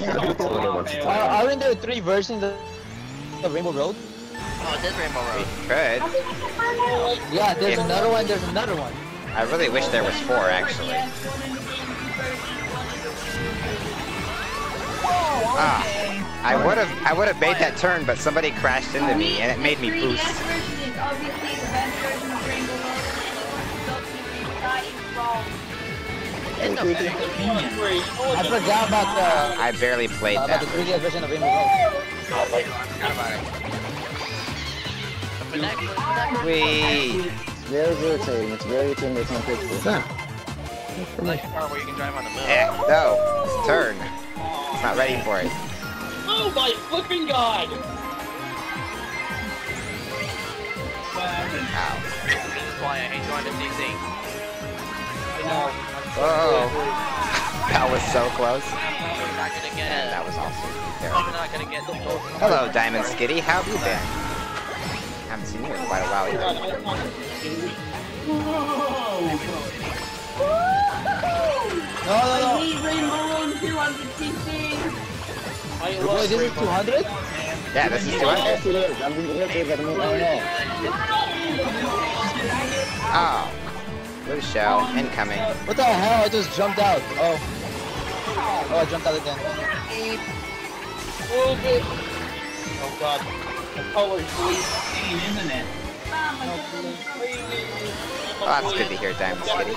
never played. Are, aren't there three versions of Rainbow Road? Oh, it is Rainbow Road. We could. Yeah, there's yeah. another one, there's another one. I really wish there was four, actually. Ah, I would have I would have made that turn, but somebody crashed into me and it made me boost. I forgot about the. I barely played uh, that. The three D version of Rainbow Road. Oh my god, I forgot about it. Wait. It's very irritating. It's very irritating. It's not good. It's not. It's not like a car where you can drive on the moon. Yeah, no. It's a turn. It's not ready for it. Oh my flipping god! Ow. This is why I hate trying to do things. Oh. That was so close. We're not gonna get it. That was awesome. I'm not gonna get the gold. Hello, Diamond Skitty. How have you been? I haven't seen you in quite a while either. No, no, no. Boy, this is two hundred? Yeah, this is two hundred. Oh. Blue shell. Incoming. What the hell? I just jumped out. Oh. Oh, I jumped out again. Oh god. The colors bleed isn't it? Oh, that's good to hear, Diamond Skitty.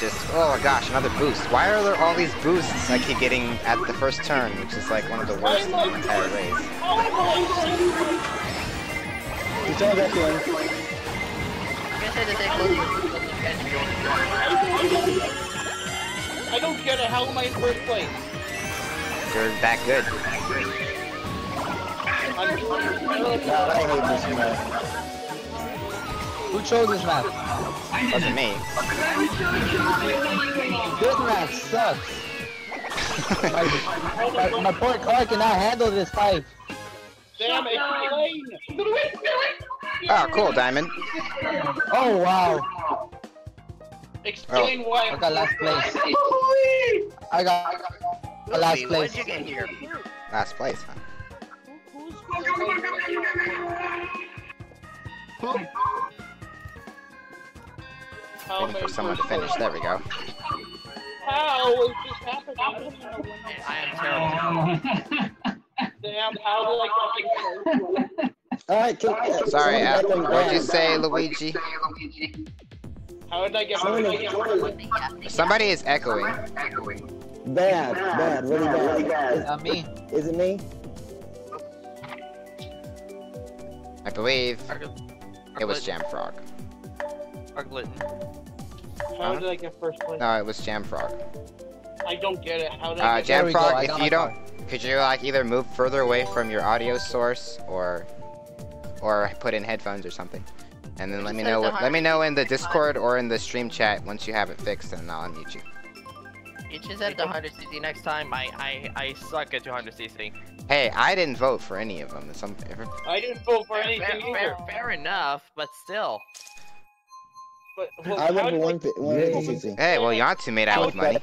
Just, oh gosh, another boost. Why are there all these boosts I keep getting at the first turn, which is like one of the worst in the entire race? It's all that one. I don't care the hell am I in first place. You're that good. Who chose this map? Wasn't me. This map sucks. my, my, my poor car cannot handle this fight. Damn it! Oh, cool, Diamond. Oh wow. Explain oh. why I got last place. I got, I got last Lucy, place. You get here? Last place, huh? Who? Waiting for someone to finish. There we go. How is this happening? I am terrible. Damn, how did I get Alright, keep it. Sorry, Apple. What'd you say, Luigi? How did I get Luigi? Somebody is echoing. Bad, bad, really bad. It's not me. Is it me? I believe it was Jamfrog. How did I get first place? No, it was Jamfrog. I don't get it. How did I get first place? Uh, Jamfrog, if you don't, could you like either move further away from your audio source or, or put in headphones or something, and then let me know. Let me know in the Discord or in the stream chat once you have it fixed, and I'll unmute you. You just at the one hundred C C next time. I I I suck at two hundred C C. Hey, I didn't vote for any of them. Some. I didn't vote for anything. Fair, fair enough, but still. But, well, I remember one, one yeah. thing. Hey, well, Yondu made out with money.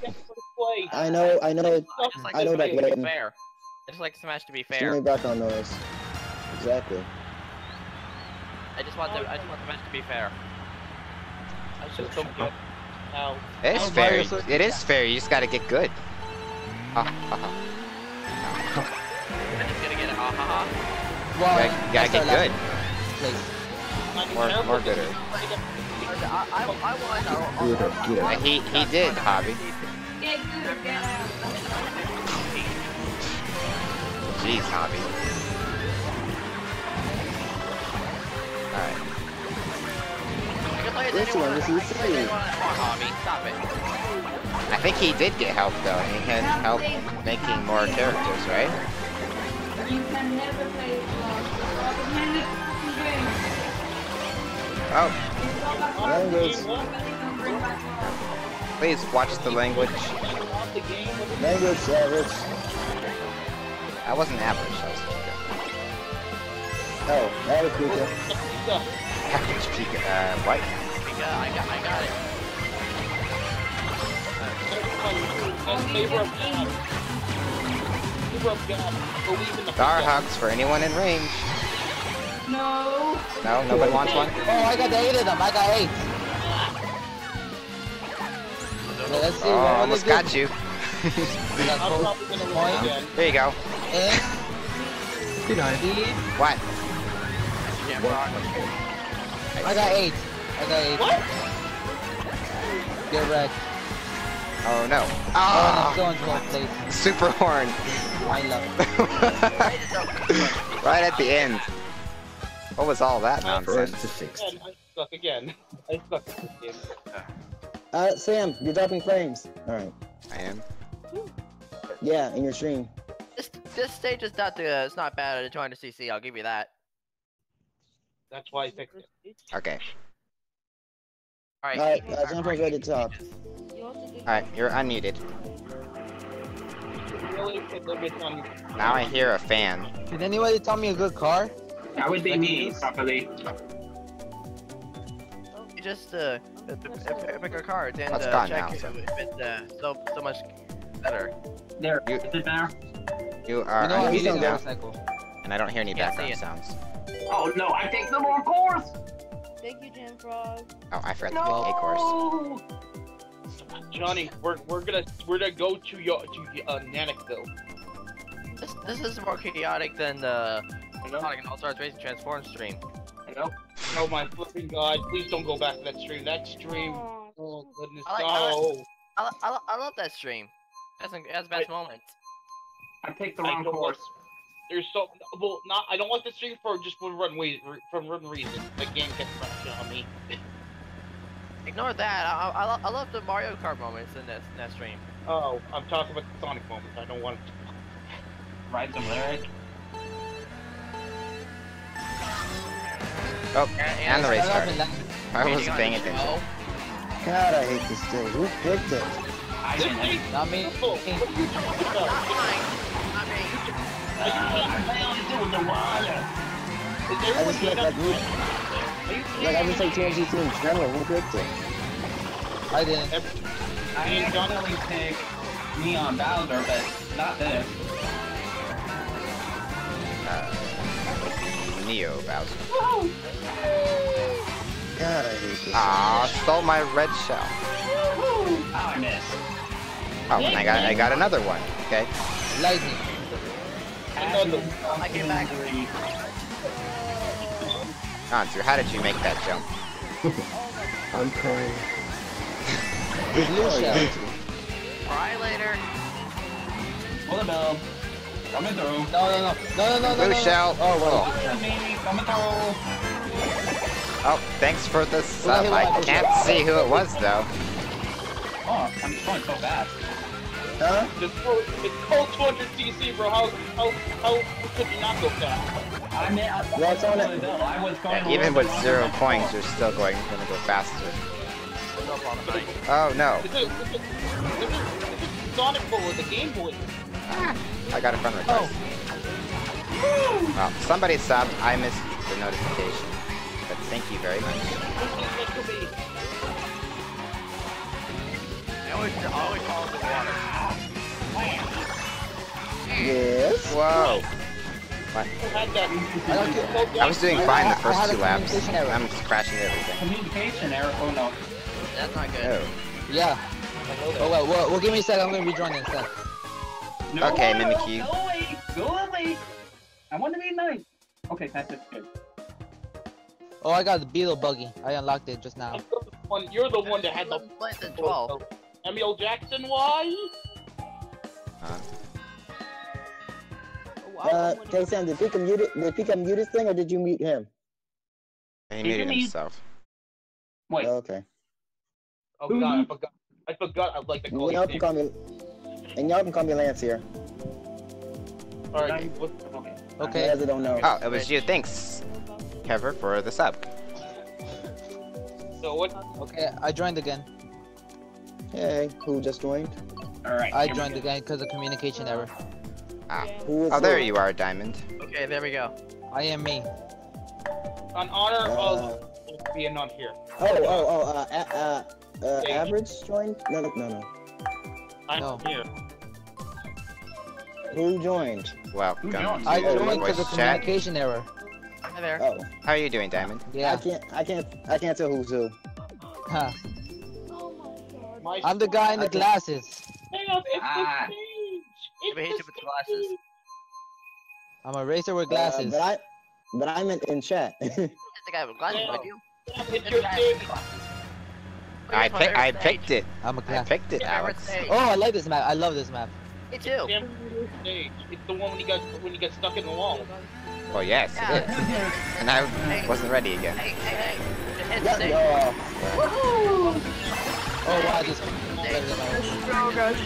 I know, I know, like I know that. Like be fair. It's like Smash to be fair. Turn me back on noise. Exactly. I just want the, I just want the match to be fair. I just don't get. Now. It is fair. It is fair. You just gotta get good. Ha ha ha. I'm just gonna get it. Ha ha ha. Well, you gotta get good. More, more gooder. I, I, I won. I won. Yeah, yeah. Uh, he he did, Hobby. Jeez, Hobby. Alright. This one is insane. I think he did get help though. He had help making more characters, right? You can never play Oh. Language. Please watch the language. Language average. I wasn't average, I was Pika. Oh, that was Pika. Average Pika, uh, white. Pika, I got, I got it. up, y'all. Star Hawks for anyone in range. No. No, nobody wants one? Oh, I got the eight of them. I got eight. So let's see. Oh, almost got good. You. got yeah. There you go. And you know. What? Yeah, I got eight. I got eight. What? Get wrecked. Oh no. Ah! Oh, oh, no. Super horn. I love it. Right at the end. What was all that nonsense? Again, I suck again. I suck at this game. Uh, Sam, you're dropping frames. Alright. I am? Yeah, in your stream. This, this stage is not, the, it's not bad at trying to C C, I'll give you that. That's why I picked it. Okay. Alright, uh, Jamfrog, go to top. Alright, you're unmuted. Now I hear a fan. Can anybody tell me a good car? That would be me, properly. You just, uh, pick a car and, uh, check if it's, uh, so, so much better. There, you, is it better? You are unmuted now, and I don't hear any background sounds. Oh no, I take the wrong course! Thank you, Jamfrog. Oh, I forgot no. to pick a course. Johnny, we're we're gonna we're gonna go to your to uh, Nanicville. This this is more chaotic than the Sonic and All Stars Racing Transform stream. I know. Oh my flipping god! Please don't go back to that stream. That stream. Oh goodness. I like, oh. I, like, I, like, I love that stream. That's an, that's the best I, moment. I take the wrong course. Like, there's so well not. I don't want the stream for just one run way for one reason. The game gets crushed on me. Ignore that. I, I, lo I love the Mario Kart moments in this, in that stream. Oh, I'm talking about the Sonic moments. I don't want to ride them, Eric. Oh, and, and, and the race started. I wasn't paying attention. God, I hate this thing. Who picked it? I didn't. Not me. I just let that group. Like, I just like T N G two in general, who picked it? I didn't. I didn't definitely pick Neon Bowser, but not this. Uh, Neo Bowser. Whoa. God, I hate this. Aw, stole my red shell. Woo-hoo. Oh, I missed. Oh, and I got, I got another one. Okay. Lightning. I came back already. Andrew, how did you make that jump? I'm crying. Cry later. Hold on, coming through. No, no, no, no, no, no. Blue shell. Oh, well. Oh, thanks for the sub. I can't see who it was though. Oh, I'm going so fast. Huh? It's cold two hundred C C, bro. How, how, how could you not go fast? I mean, I, What's on it? I was going yeah, even with zero points, you're still going to go faster. Oh no! This is, this is, this is Sonic Bowl with the Game Boy. Ah, I got a friend request. Oh. Well, somebody subbed. I missed the notification, but thank you very much. I always, I always fall in the water. Yes. Whoa. What? I was doing fine the first two laps. I'm just crashing everything. Communication error. Oh no. That's not good. Oh. Yeah. Oh well, well, well, give me a sec. I'm gonna rejoin in a sec. No, okay, Mimikyu. No, go away. Go away. I want to be nice. Okay, that's it. Good. Oh, I got the beetle buggy. I unlocked it just now. You're the one, you're the one that had the twelve. Emil Jackson, why? Huh. Uh, okay, Sam, did Pika mute it? Did Pika mute his thing, or did you mute him? He muted himself. Wait. Oh, okay. Oh god, mm-hmm. I forgot. I forgot. I'd like to call you. Y'all can call me. And y'all can call me Lance here. All right. What? Okay. Okay. As I don't know. Oh, it was you. Thanks, Kevin, for the sub. So what? Okay, I joined again. Hey, who just joined? All right. I joined again because of communication error. Ah. Oh, there you are, Diamond. Okay, there we go. I am me. On honor uh, of being not here. Oh, oh, oh, uh, uh, uh, uh average joined? No, no, no, no. I'm no. here. Who joined? Wow. Who joined? I joined because of communication error. Hi there. Oh. How are you doing, Diamond? Yeah. I can't. I can't. I can't tell who's who. Huh. Oh my God. I'm the guy in the glasses. Hang on, it's ah. the stage. It's the stage. With the glasses. I'm a racer with glasses. Uh, but I. But I meant in chat. The guy with glasses, like you. It's your stage. I picked. I picked it. I'm a I picked it, Alex. Oh, I like this map. I love this map. Me too. It's the one when you got when you got stuck in the wall. Oh yes, yeah. It is. And I hey. wasn't ready again. Hey, hey, hey. Yeah. Yeah. Woohoo! Oh wow, I just. So good.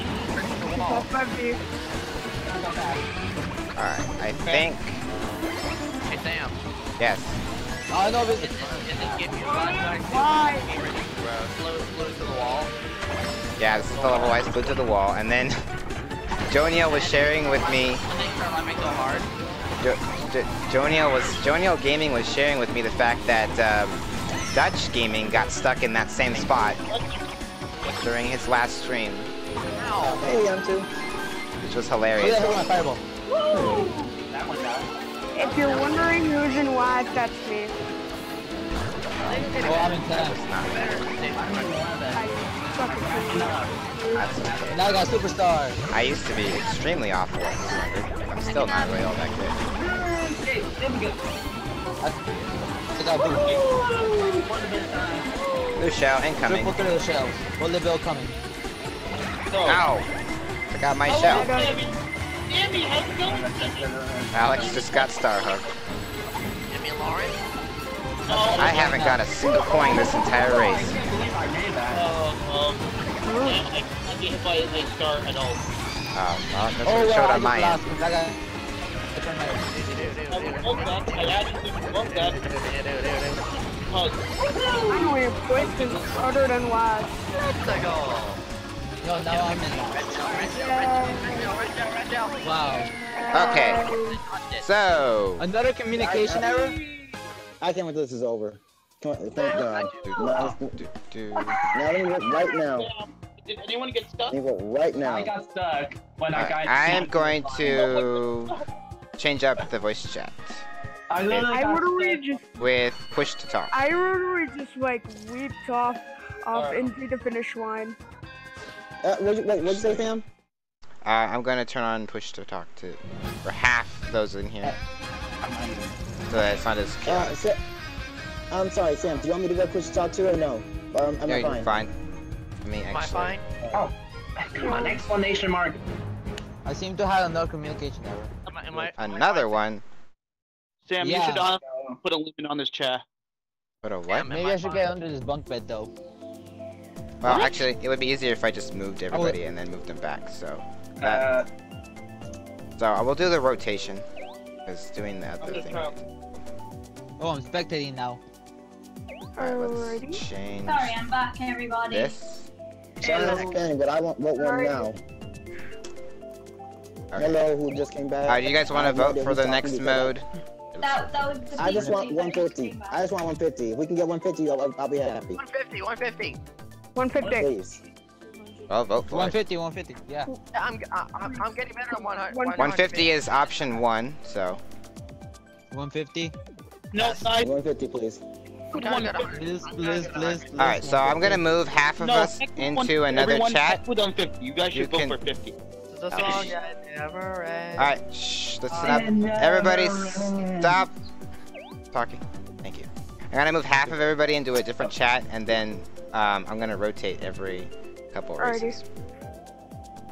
All right, I think. Hey Sam. Yes. Oh no, this is. Why? Glued to the wall. Yeah, this is the level I glued to the wall, and then Joniel was sharing with me. Jo jo Joniel was Joniel Gaming was sharing with me the fact that um, Dutch Gaming got stuck in that same spot during his last stream. Ow. Hey, I'm too. Which was hilarious. Oh, yeah, fireball. Woo! That one's out. If you're wondering who's in why, that's me. Well, I'm in ten. Now I got superstar. I used to be extremely awful. I'm still not really all that good. Hey, there we go. I got blue. Blue shell incoming. Triple through the shells. Bullet bill coming. Ow! I got my oh, shell. Alex just got star hooked. Give me a Lauren. I haven't got a single coin this entire race. Oh, well, that's what it showed on my end. Wow. Okay. So. Another communication error? I can't wait till this is over. Come on, thank God. Now, let me go right now. Did anyone get stuck? Let me go right now. I got stuck when right. I got I am going to change up the voice chat. I literally I literally just, with push to talk. I literally just like leaped off off right. into the finish line. Uh, what did you say, Sam? Uh, I'm going to turn on push to talk to for half those in here. So that it's not as uh, Sa I'm sorry, Sam. Do you want me to go push to talk to or no? Or am, am no, I fine? fine. I mean, am actually. I fine? Oh, come on! Explanation mark. I seem to have another communication error. Am I, am I, am another one. Sam, yeah. you should uh, put a limit on this chair. Put a what? Damn, Maybe I should fine? get under this bunk bed though. Well, what? actually, it would be easier if I just moved everybody oh, and then moved them back. So. That... Uh... So I will do the rotation. Is doing that other thing. Oh, I'm spectating now. Alright, let's change. Sorry, I'm back, everybody. This. Sorry, but I want what one now. Okay. Hello, who just came back? Uh, do you guys want to vote for the next mode? That, that would I just want one fifty. I just want one fifty. If we can get one fifty, I'll, I'll be happy. one fifty, one fifty, one fifty. Please. Well, vote for one fifty, it. one fifty, yeah. I'm, I'm, I'm getting better on one hundred. one fifty is option one, so. one fifty? No, side. one fifty, please. Please, please, please. Alright, so I'm gonna move half of no, us into another chat. one fifty. You guys should you vote can... for fifty. Oh. Alright, shh, let's stop. Everybody, stop talking. Thank you. I'm gonna move half of everybody into a different chat, and then um, I'm gonna rotate every. Couple races,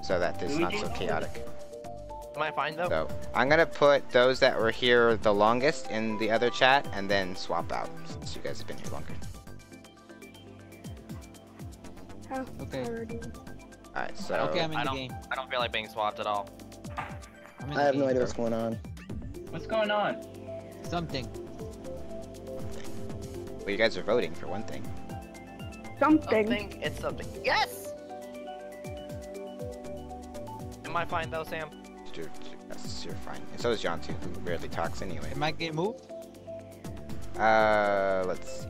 so that it's not so chaotic. Am I fine though? So I'm gonna put those that were here the longest in the other chat, and then swap out since you guys have been here longer. Oh, okay. All right. So okay, I'm in I don't. The game. I don't feel like being swapped at all. I have no idea what's going on. What's going on? Something. Something. Well, you guys are voting for one thing. Something. Something. It's something. Yes. Am I fine though, Sam? Yes, you're fine. And so is John too, who rarely talks anyway. Am I getting moved? Uh, let's see.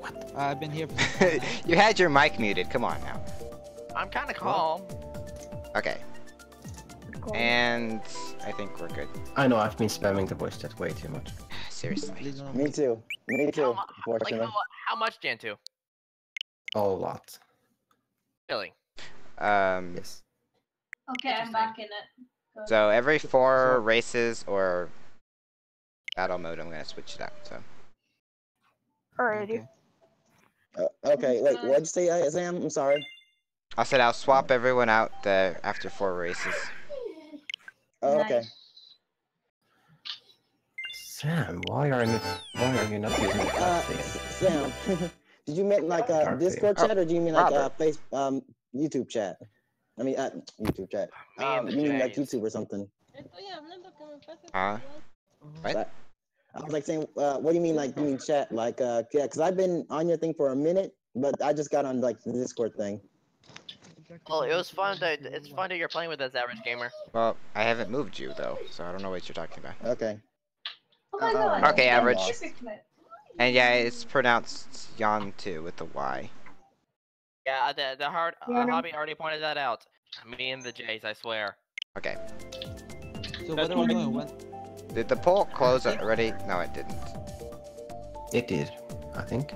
What? Uh, I've been here for You had your mic muted, come on now. I'm kinda calm. What? Okay. Discord. And I think we're good. I know, I've been spamming the voice chat way too much. Seriously. Me too. Me too. How, unfortunately. Like, how, how much, Jantu? A lot. Really? Um, yes. Okay, I'm back in it. Go so every four races or battle mode, I'm gonna switch it out. So. Alrighty. Okay, uh, okay wait. What'd you say, Sam? I'm sorry. I said I'll swap everyone out uh, after four races. Oh, okay. Nice. Sam, why are you why are you not using uh, Sam? Did you mean like a uh, Discord chat or do you mean like a uh, face um YouTube chat? I mean uh, YouTube chat. Um, you mean like YouTube or something? Uh, what? I was like saying, uh, what do you mean like you mean chat? Like uh, yeah, because I've been on your thing for a minute, but I just got on like the Discord thing. Well, it was fun that it's fun that you're playing with us, average gamer. Well, I haven't moved you though, so I don't know what you're talking about. Okay. Oh my God. Okay, average. And yeah, it's pronounced Yondu with the Y. Yeah, the the hard uh, hobby already pointed that out. Me and the J's, I swear. Okay. So what do I do? What? Did the poll close already? No, it didn't. It did, I think.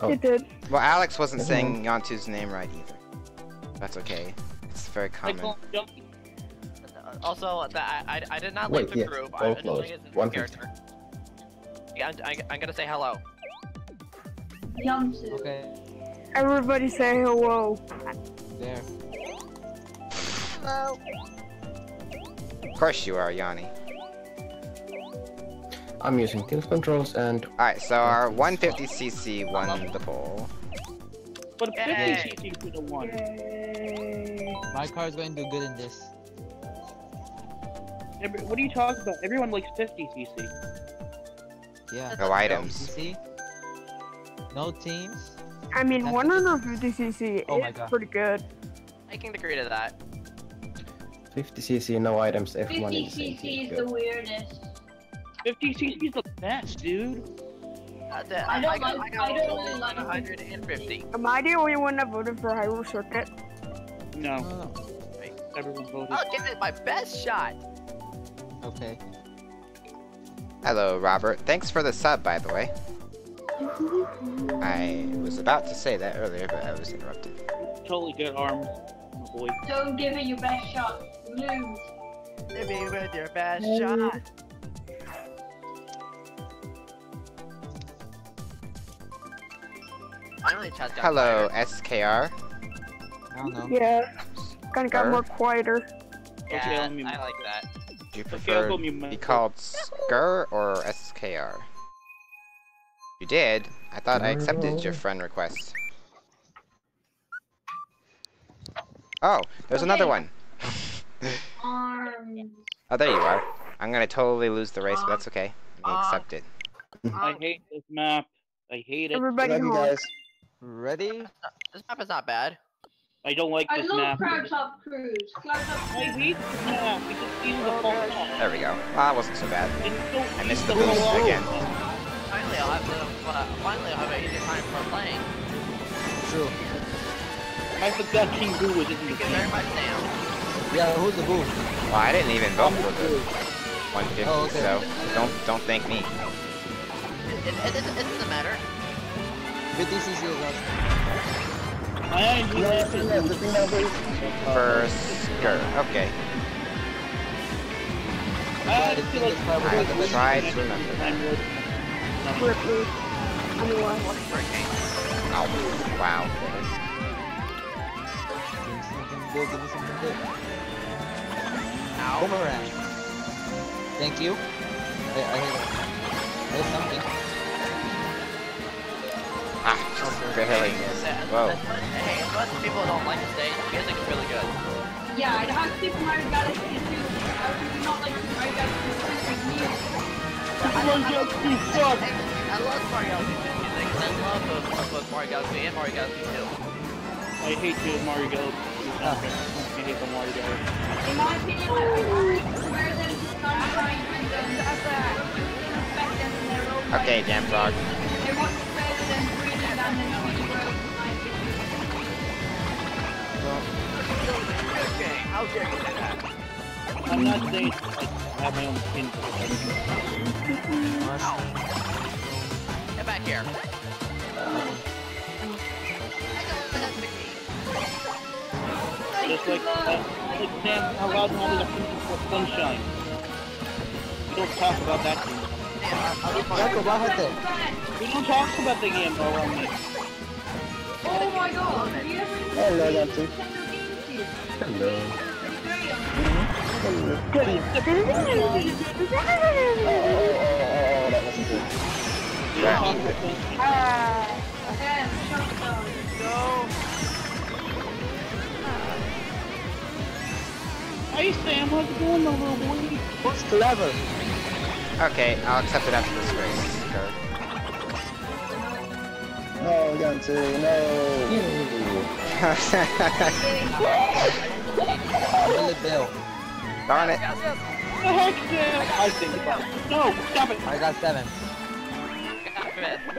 Oh. It did. Well, Alex wasn't saying Yondu's name right either. That's okay. It's very common. Also, the, I I did not leave the yes. group. I just like a new character. Yeah, I, I, I'm gonna say hello. Yondu. Okay. Everybody say hello. There. Hello. Of course you are, Yanni. I'm using tilt controls and. Alright, so our one fifty C C won the poll. But fifty C C to the one. Yay. My car's going to do good in this. What are you talking about? Everyone likes fifty C C. Yeah. No items. fifty C C. No teams. I mean, that's one hundred fifty C C oh is pretty good. I can agree to that. fifty C C, no items, everyone is fifty C C is the weirdest. fifty C C is the best, dude. Uh, the, I, I don't, got, like, I got I don't really like one hundred fifty. Am I the only one that voted for Hyrule Circuit? No. Oh. Everyone voted. I'll give it my best shot. Okay. Hello, Robert. Thanks for the sub, by the way. I was about to say that earlier, but I was interrupted. Totally good arm, oh, boy. Don't give it your best shot. Lose. Give it with your best Lose. shot. Really Hello, fire. S K R. I don't know. Yeah. Kind of got more quieter. Yeah, okay, I, mean, I like that. Do you prefer to be called S K R or S K R? You did. I thought I accepted your friend request. Oh, there's okay. another one. um, oh, there you are. I'm gonna totally lose the race, uh, but that's okay. Let me uh, accept it. I hate this map. I hate it. Everybody, Ready, guys. Ready? This map is not bad. I don't like I this map. I love Crab Cruise. Crab I hate this map. We just feel the phone. There we go. Ah, it wasn't so bad. I missed the boost again. Finally, I'll have to, uh, finally, I'll have an easy time for playing. True. I forgot King Boo was in the game. Yeah, who's the Boo? Well, I didn't even vote for the one fifty, oh, okay. so don't don't thank me. It, it, it, it doesn't matter. fifty C C is awesome. I am First girl. Okay. I will try to remember that. Oh, wow. Boomerang. Thank you. I, I hate it. There's something. Ah, really Whoa. Hey, as much as people don't like the stage, the music is really good. Yeah, I'd have to for Mario Galaxy too. I would not like Mario Galaxy with music. I love Mario Galaxy music, because I love both, both Mario Galaxy and Mario Galaxy too. I hate you, Mario Galaxy. I hate the Mario Galaxy. In my opinion, I would wear them to sunshine and them as a respect them in their own way. Okay, Jamfrog. Okay, I'll check it out. I'm not saying I have my own skin. Ow. Get back here. Just like, uh, like Sam, how loud and all the different for sunshine. We don't talk about that game. We don't talk about the game, bro. Oh my god. Hello, Nancy. Hello. Oh, that wasn't good. Ah, no. Hey Sam, how's it going, little boy? What's the level? Okay, I'll accept it after this race. Go. No, Yancy, no. Kill the bill. Darn it. The heck, Sam? I think about it. No, stop it. I got seven.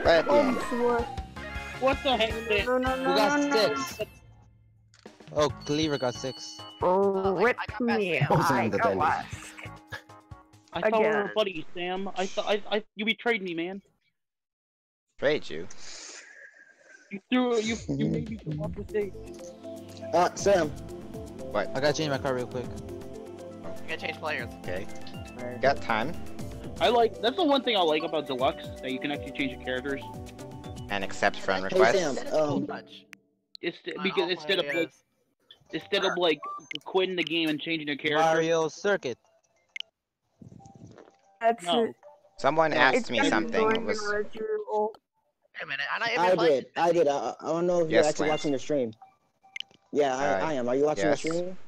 Right. Oh, what the heck, Sam? No, no, no, we got no, six. No. Oh, Cleaver got six. Oh, rip me. I got last. I thought we were buddies, Sam. I thought I, I, you betrayed me, man. Betrayed you? You threw, you, you made me go off the stage. Ah, Sam. What? I gotta change my car real quick. You gotta change players. Okay. Got time. I like, that's the one thing I like about Deluxe, that you can actually change your characters. And accept friend requests. Hey, Sam, um... It's because instead of like, instead of like quitting the game and changing their character. Mario Circuit. That's no. it. Someone asked it's me something. It was... Wait a minute. I, I did. I did. I, I don't know if yes, you're actually Lance. watching the stream. Yeah, uh, I, I am. Are you watching yes. the stream?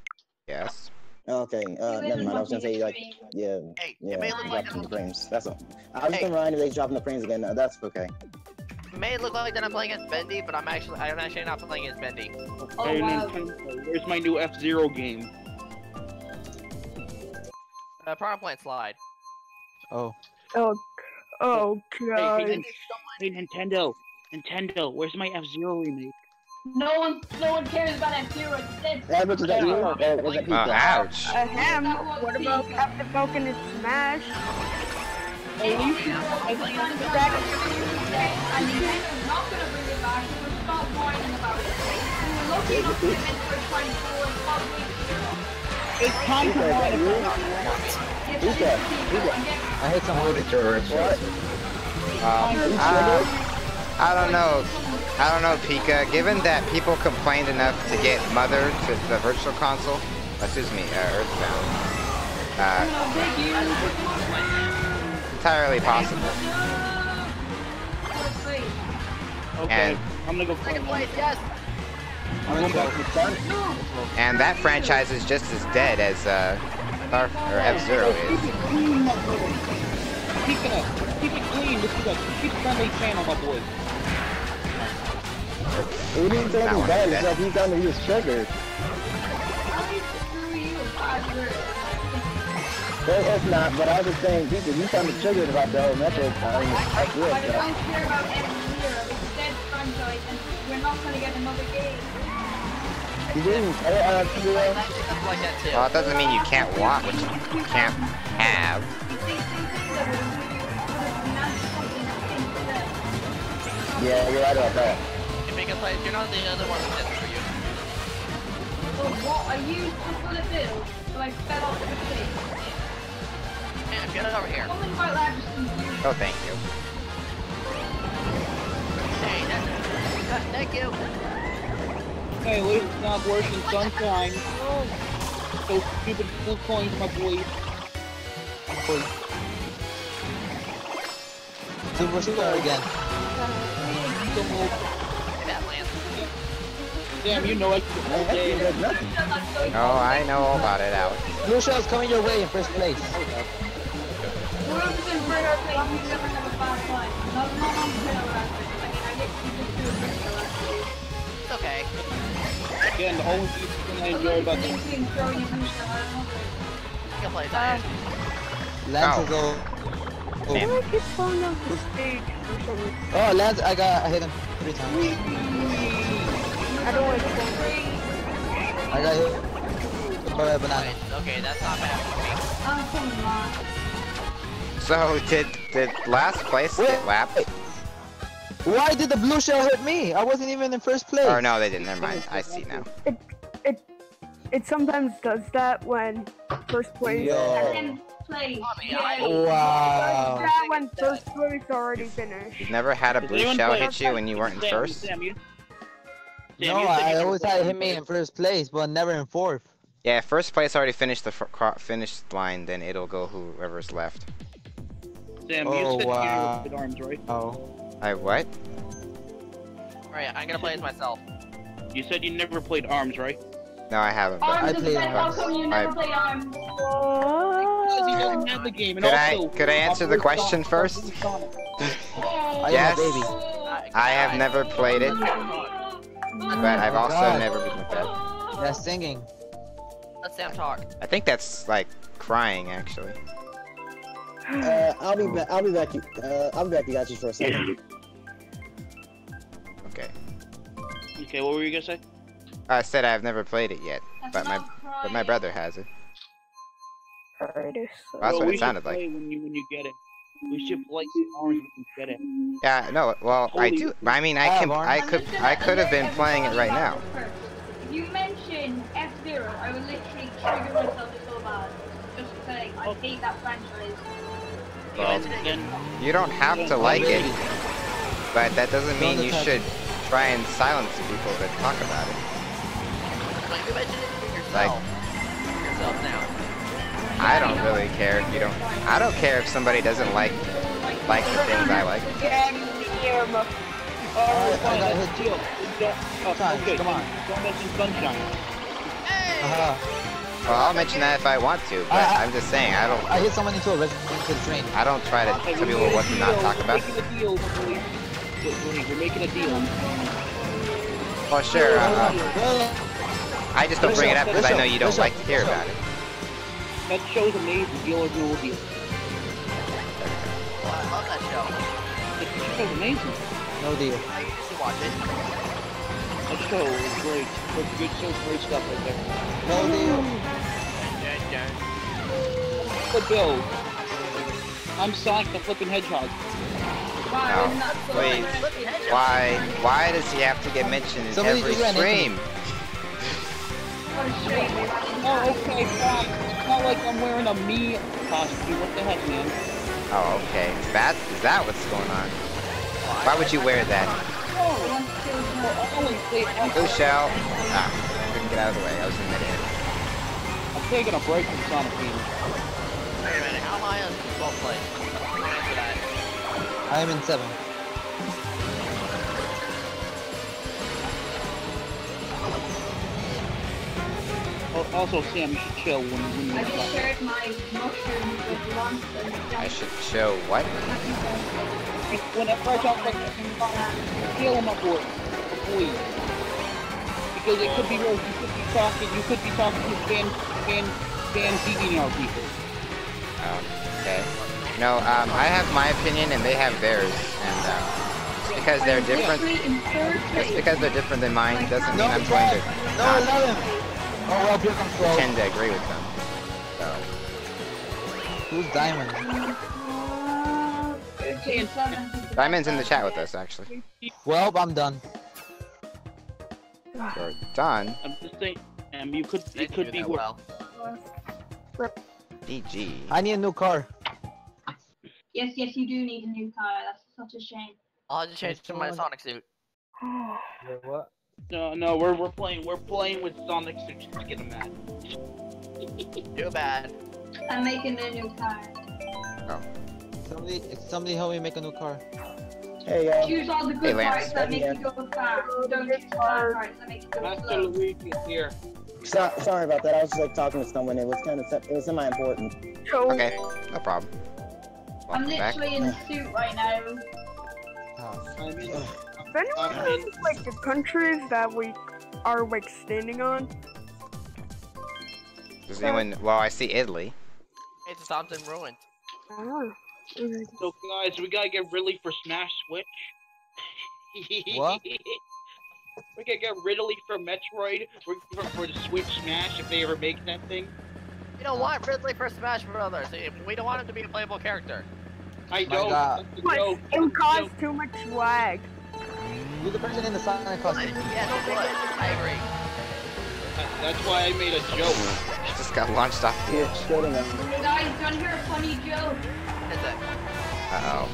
Yes. Okay. Uh, never mind. I was gonna say like, yeah, hey, yeah. Dropping the frames. That's all. I was hey. gonna remind if they dropping the frames again. No, that's okay. It may look like that I'm playing against Bendy, but I'm actually I'm actually not playing against Bendy. Oh, hey, wow. Nintendo, where's my new F-Zero game? Uh, Power Plant Slide. Oh. Oh. Oh God. Hey, hey, Nintendo. hey Nintendo, Nintendo, where's my F-Zero remake? No one, no one cares about F-Zero. Yeah, was that you? Oh, that was that Pika. Oh, ouch. Uh, him. What about Captain Falcon and Smash? Hey, you should. I And Nintendo's not going to bring it back, so we'll stop whining about it. We were lucky enough to admit we were trying to go and not make zero. It's time to whine about it. Pika, Pika. I hit some holy turret. What? Um, uh, I don't know. I don't know, Pika. Given that people complained enough to get Mother to the Virtual Console, excuse me, uh, Earthbound, uh, entirely possible. Okay, and I'm gonna go play it, yes. I'm gonna go. And that franchise is just as dead as uh, Star or F-Zero is. Keep it up, keep it clean, this is a keep friendly channel, my boy. He didn't say anything bad, it's like he got me, he was triggered. It's not, but I was saying, people, you sound triggered about the whole Metro time. I don't care about F-Zero. And we're not gonna get another game. You didn't. Uh, you know. Well, it doesn't mean you can't want what you can't have. Yeah, you're right about that. You make a play. You're not the other one that's for you. So what are you just gonna do? Like fell off the stage. Man, get it over here. Oh, thank you. Thank you. Hey, at least it's not worse than sunshine. Oh. So stupid blue coins, my boy. Boy. Superstar again. Damn, you know it. Oh, I know all about it, Alex. Blue shell's coming your way in first place. We're just gonna bring our thing. We never have a bad one. Okay. Again, the only thing I enjoy about this. Pika Plays. Uh, Lance is all. Oh, I keep falling off the stage or something. Oh, Lance, I got. I hit him three times. I don't want to go. I got hit. By banana. Okay, that's not bad for me. Oh, come on. So did did last place Wait. get lapped? Why did the blue shell hit me? I wasn't even in first place. Oh no, they didn't. Never mind. I see now. It it it sometimes does that when first place. Yo. Place. Wow. That when first place already finished. You've never had a blue shell hit you when you weren't in first? No, I always had it hit me in first place, but never in fourth. Yeah, first place already finished the finished line, then it'll go whoever's left. Sam, oh, you wow. with arms, right? Oh. I what? Alright, I'm gonna play as myself. You said you never played arms, right? No, I haven't. But I played arms. How come you never I... played arms? Because he doesn't have the game. And could also, I could I answer the question first? Yes. I have never played it, but I've also God. never been with that. That's singing. Let's Sam talk. I think that's like crying, actually. Uh, I'll be back. I'll be back. Uh, I'll be back, you guys, just for a second. Okay. Okay, what were you gonna say? I said I've never played it yet, that's but my crying. but my brother has it. Well, that's what well, it sounded like. When you, when you get it. We should play orange when you get it. Yeah, no. Well, Holy I do. I mean, I can. I could. I could have been playing it right now. If you mention F zero, I would literally trigger myself so bad. Just because like, I hate that franchise. Well, you don't have to like it, but that doesn't mean you should try and silence the people that talk about it. Like, you mentioned it to yourself. Yourself now. I don't really care if you don't. I don't care if somebody doesn't like like the things I like. Sunshine, okay. Come on. Don't mention Sunshine. Hey! Uh-huh. Well, I'll mention that if I want to, but I, I, I'm just saying, I don't... I hit someone into a rest, into the train. I don't try to okay, tell people what to not talk we're about. Making a deal, please. We're making a deal. Well, sure, uh, I just don't bring it up because I know you don't like to hear about it. That show's amazing, deal or do a deal. Well, I love that show. That show's amazing. No deal. I used to watch it. That show is great. That's good show, great stuff right there. No deal. But Bill, I'm Sonic the Flippin' Hedgehog. Wow, no, wait. Why? Why does he have to get mentioned in Somebody every stream? Oh, okay, fine. It's not like I'm wearing a me costume. What the heck, man? Oh, okay. That is that what's going on? Why would you wear that? Blue shell. Ah, couldn't get out of the way. I was in mid air. I'm taking a break from Sonic Team. Wait a minute, how am I on twelfth place? I am in seven. Oh, also, Sam, you should chill when you I just shared my mushrooms with lunch and I should chill what? Whenever I talk like this, kill him up, boy. Please. Because it could be worse. You could be talking. You could be talking to fan, fan, fan D V R people. Um, okay. No, um, I have my opinion and they have theirs, and uh, just because they're different, just because they're different than mine doesn't mean I'm going to not pretend to agree with them. So. Who's Diamond? Diamond's in the chat with us, actually. Well, I'm done. You're done. I'm just saying, um, you could, it could be well. D G. I need a new car. Yes, yes, you do need a new car. That's such a shame. I'll just change to my Sonic suit. Wait, what? No, no, we're we're playing, we're playing with Sonic suits. To get him mad. Too bad. I'm making a new car. Oh. Somebody, somebody help me make a new car. Hey, uh, choose all the good hey, parts that make yeah. you go fast. Don't get hard parts that make you go Master slow. Luigi's here. So, sorry about that. I was just like talking to someone. It was kind of it was semi-important. Okay, no problem. Welcome I'm literally back. in a suit right now. Oh, I mean, if anyone knows like the countries that we are like standing on. Does anyone? Well, I see Italy. It's something ruined. Oh. So guys, we gotta get really for Smash Switch. What? We I got Ridley from Metroid for, for, for the Switch Smash if they ever make that thing. You don't want Ridley for Smash Brothers. We don't want him to be a playable character. I don't. It would cause too much lag. You're the person in the Sonic costume. Yeah, I agree. That's why I made a joke. She just got launched off the edge. Hey guys, done here a funny joke. What's that? Uh oh.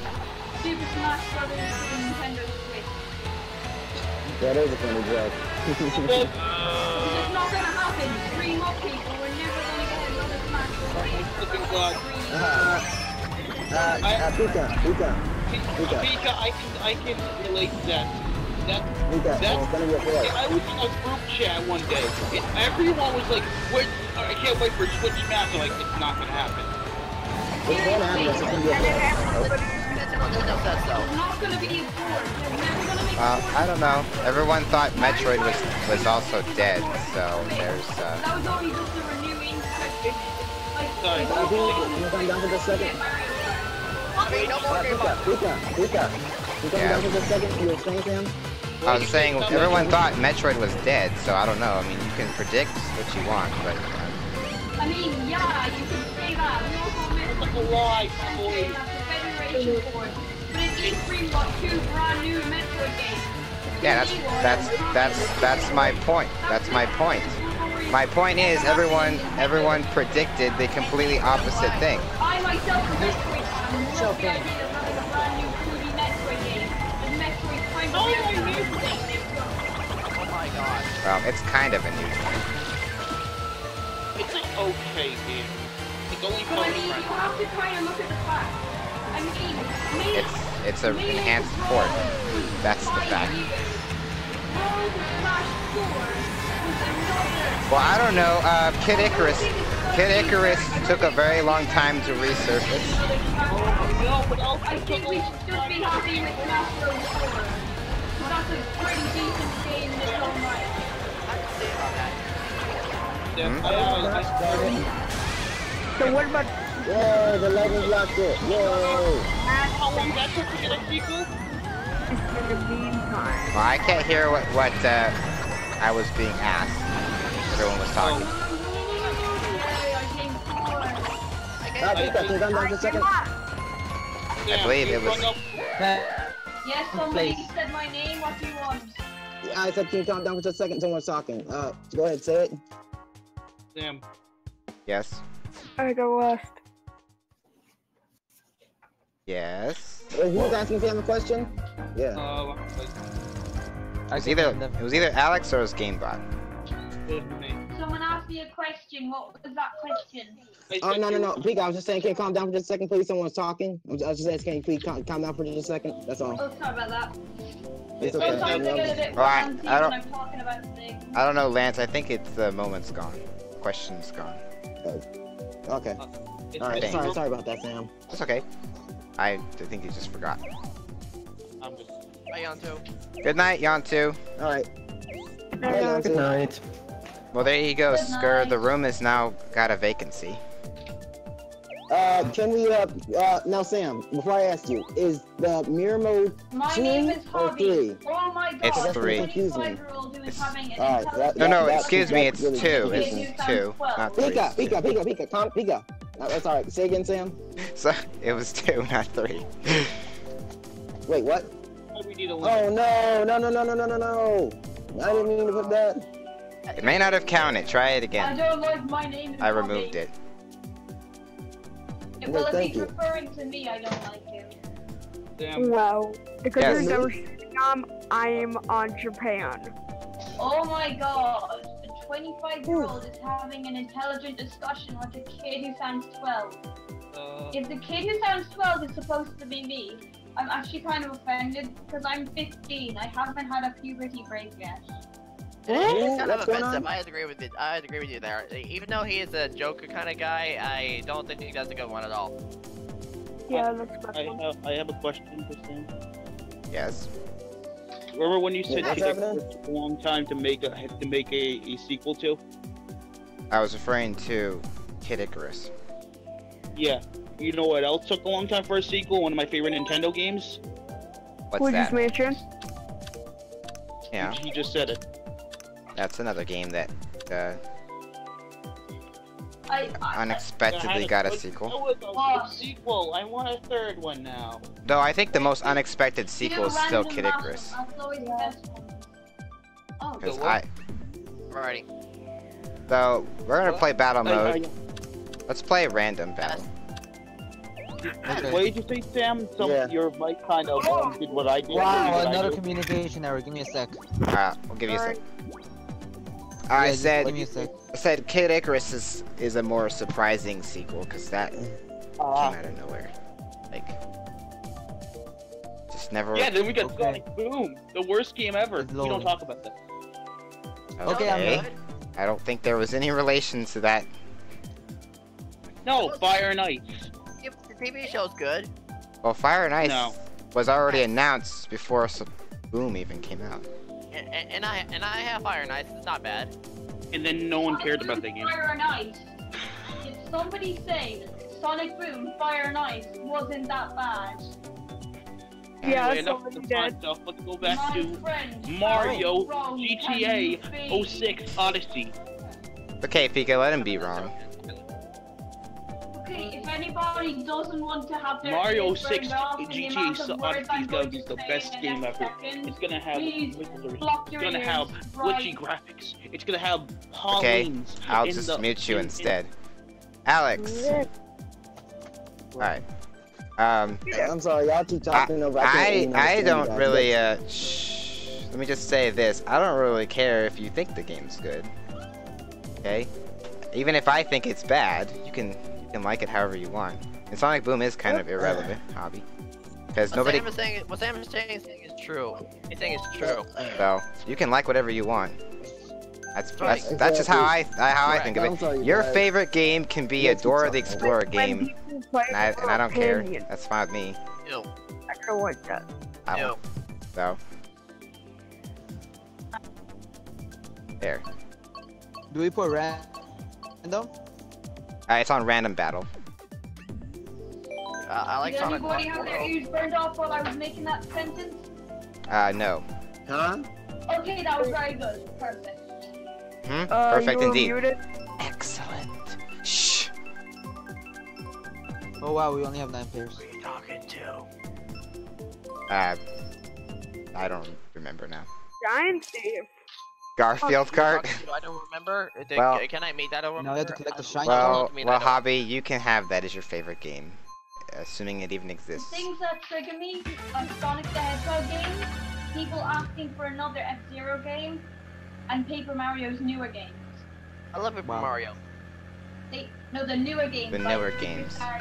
Super Smash Brothers for Nintendo Switch. That is a funny joke. It's not gonna happen. Three more people. We're never gonna get another Smash Brothers. Uh, uh, uh, Pika, Pika. Pika. Pika, I can, I can relate to that. That, Pika, that, I was in a group chat one day, and everyone was like, "What? I can't wait for Switch Smash." I'm like, it's not gonna happen. It's gonna happen. It's gonna be a board. Well, I don't know. Everyone thought Metroid was was also dead, so there's. Uh... That was only just a renewing. Sorry. You're going down to the second. Hey, no more Game Boy. Pika, Pika, you coming down to the second? You were saying to him? I was saying everyone thought Metroid was dead, so I don't know. I mean, you can predict what you want, but. Uh... I mean, yeah, you can say that. We all call Metroid. Why? Federation board, but it means bring what two brand new Metroid games. Yeah, that's that's that's that's my point. That's my point. My point is everyone everyone predicted the completely opposite thing. I myself predicted. So the idea of having a brand new two D Metroid game, and Metroid kind of a new thing. Oh my god. Well, it's kind of a new thing. It's an okay game. It's only fun. But I mean, you have to try and look at the fact. I mean, maybe. It's, it's an enhanced port. That's the fact. Well, I don't know, uh, Kid Icarus. Kid Icarus took a very long time to resurface. I think we should just be happy with Smash Bros. four. That's a pretty decent game in its own right. I can say about that. Yeah, I started. So what about... Whoa, the lag is locked in. Whoa! How long that took to get a sequel? It's in the meantime. Well, I can't hear what, what uh, I was being asked. Everyone was talking. Oh. I, I believe it was. Yes, somebody Please. said my name. What do you want? Yeah, I said, can you calm down for just a second? Someone's talking. Uh, go ahead, say it. Sam. Yes. I got lost. Yes. Wait, he was asking Sam a question? Yeah. Uh, it, was either, it was either Alex or it was Gamebot. It was me. Someone asked me a question. What was that question? Oh, no, no, no. Pika, I was just saying, can you calm down for just a second, please? Someone's talking. I was just asking, can you please calm, calm down for just a second? That's all. Oh, sorry about that. It's okay. I, a right. I, don't, I'm talking about I don't know, Lance. I think it's the uh, moment's gone. Question's gone. Oh. Okay. Uh, all right. Sorry, sorry about that, Sam. That's okay. I think you just forgot. I'm just... Bye, Yondu. Good night, Yondu. All right. Bye, Yondu. Good night. Well, there you go, Skur. The room has now got a vacancy. Uh, can we, uh, uh, now Sam, before I ask you, is the mirror mode my two name is or three? Oh my God. It's three. It's... All right, that, no, no, that, excuse me, it's really two. It's two, not three. Pika, Pika, Pika, Pika, Pika, Pika. No, that's all right. Say again, Sam. So, it was two, not three. Wait, what? Oh, no, no, no, no, no, no, no, no. I didn't mean to put that. It may not have counted. Try it again. I don't like my name. I removed it. Well, well, if he's referring to me, I don't like him. Damn. Wow. Because yes. There's no I'm on Japan. Oh my God. A twenty-five-year-old is having an intelligent discussion with a kid who sounds twelve. Uh... If the kid who sounds twelve is supposed to be me, I'm actually kind of offended because I'm fifteen. I haven't had a puberty break yet. It's kind of offensive. I agree with you. I agree with you there. Even though he is a joker kind of guy, I don't think he does a good one at all. Yeah, that's a good one. I have, I have a question for Sam. Yes. Remember when you said it took a long time to make a to make a, a sequel to? I was referring to Kid Icarus. Yeah. You know what else took a long time for a sequel? One of my favorite Nintendo games. What's that? Luigi's Mansion. Yeah. He just said it. That's another game that uh, I, I, unexpectedly I got a, a sequel. No, it's a oh. sequel. I want a third one now. Though I think the most unexpected sequel is still Kid Icarus. Oh, the I. Alrighty. So we're gonna what? play battle mode. I, I, Let's play a random battle. Okay. What did you say, Sam? Some yeah. your mic kind of um, did what I did. Wow, another did. communication error. Give me a sec. Alright, we'll give Sorry. you a sec. Yeah, I said, give me a sec. I said Kid Icarus is is a more surprising sequel because that uh, came out of nowhere. Like, just never. Yeah, then we got okay. Sonic Boom, the worst game ever. It's we loaded. don't talk about that. Okay, okay. I'm good. I don't think there was any relation to that. No, Fire and Ice. The T V show's good. Well, Fire and Ice no. was already announced before Boom even came out. And, and, and I and I have Fire and Ice. It's not bad. And then no one cared about the game. Fire and Ice. Did somebody say that Sonic Boom, Fire and Ice wasn't that bad? Yeah, anyway, enough with the stuff. Let's go back My to friend, Mario wrong, G T A oh six Odyssey. Okay, Pika, let him be wrong. Okay, if anybody doesn't want to have their Mario six G T A Odyssey is gonna be the best game ever. It's gonna have it's gonna have glitchy graphics. It's gonna have polygons. Okay, I'll just mute you instead. Alex. All right. Um. I'm sorry, y'all keep talking over. I I don't really uh. Shh. Let me just say this. I don't really care if you think the game's good. Okay. Even if I think it's bad, you can. And like it however you want. And Sonic Boom is kind of irrelevant hobby because nobody. Sam is saying, what Sam is saying is true. He's saying it's true. So you can like whatever you want. That's that's, that's, that's just how I how I think of it. Your favorite game can be a Dora the Explorer game, and I, and I don't care. That's fine with me. I don't like that. I don't. So there. Do we put random? Uh, it's on random battle. Uh, I like Did Sonic anybody have their ears burned off while I was making that sentence? Uh, no. Huh? Okay, that was very good. Perfect. Hmm? Uh, Perfect indeed. Muted? Excellent. Shh. Oh wow, we only have nine players. Who are you talking to? Uh, I don't remember now. Giant Steve. Garfield cart? I don't remember. Well, can I meet that? I don't remember. No, you have to collect the shiny. Well, well, Hobby, you can have that as your favorite game, assuming it even exists. The things that trigger me are Sonic the Hedgehog games, people asking for another F-Zero game, and Paper Mario's newer games. I love Paper wow. Mario. They, no, the newer games. The newer like games. Color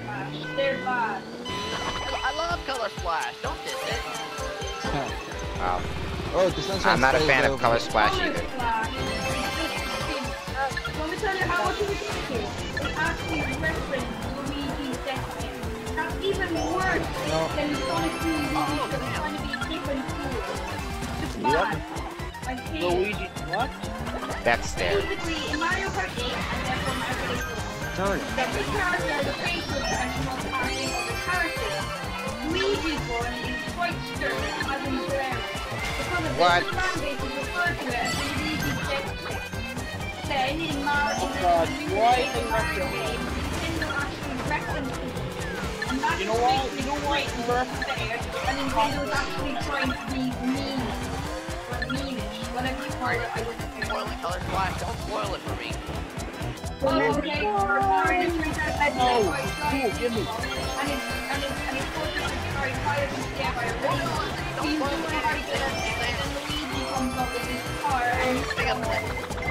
Splash. They're bad. I, I love Color Splash. Don't diss it. Wow. Oh, I'm not a fan of Color Splash either. Let me tell you how much it was thinking. It actually referenced Luigi's death game. That's even worse than Sonic Boom because it's trying to be different cool. It's bad. Yep. Luigi, what? That's there. Basically, in Mario Kart eight, and therefore Mario Kart eight. Sorry. Every character has a facial expression of acting on the character. Luigi's one is quite stern as an umbrella. What? Oh god, why in Russia? You know why? You know why in Russia? And Nintendo's actually trying to be mean. Or meanish. Whatever you call it, I wouldn't care. Spoil it, Color Splash. Don't spoil it for me. Oh, okay. We're sorry. Oh, give me. And it's, and it's, and it's supposed to be very tired and scared by a really.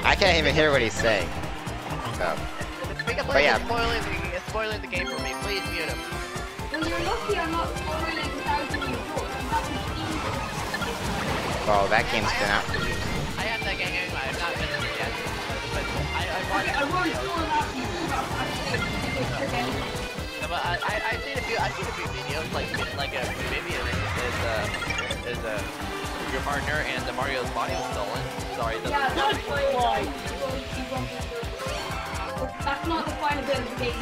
I can't even hear what he's saying. So. But yeah. Spoiling the, spoiling the game for me. Please mute him. Well, you're lucky I'm not spoiling two thousand four. Oh, that game's been out for you. I have that game anyway. I've not been there yet. But I, I watched it. I won't spoil that you. I've seen a few videos, like, like a video that is, uh... Is, uh, your partner and the Mario's body was stolen. Sorry, that's yeah, not the point. That's not the point of the game.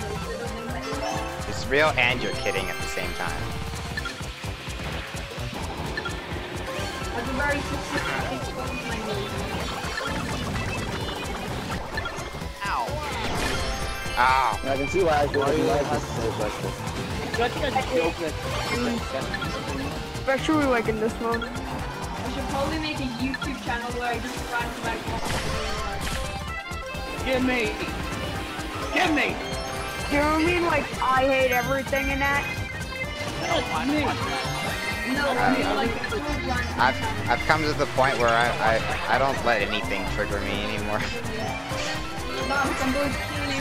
It's real and you're kidding at the same time. I've been very successful with my move. Ow. Ow. I can see why I do it. Do I think I just killed it? Especially like in this mode. I should probably make a YouTube channel where I just run like monsters. Get me! Get me! Do you mean like I hate everything in that? Help me! No, I mean, like, I've I've come to the point where I I, I don't let anything trigger me anymore. it's,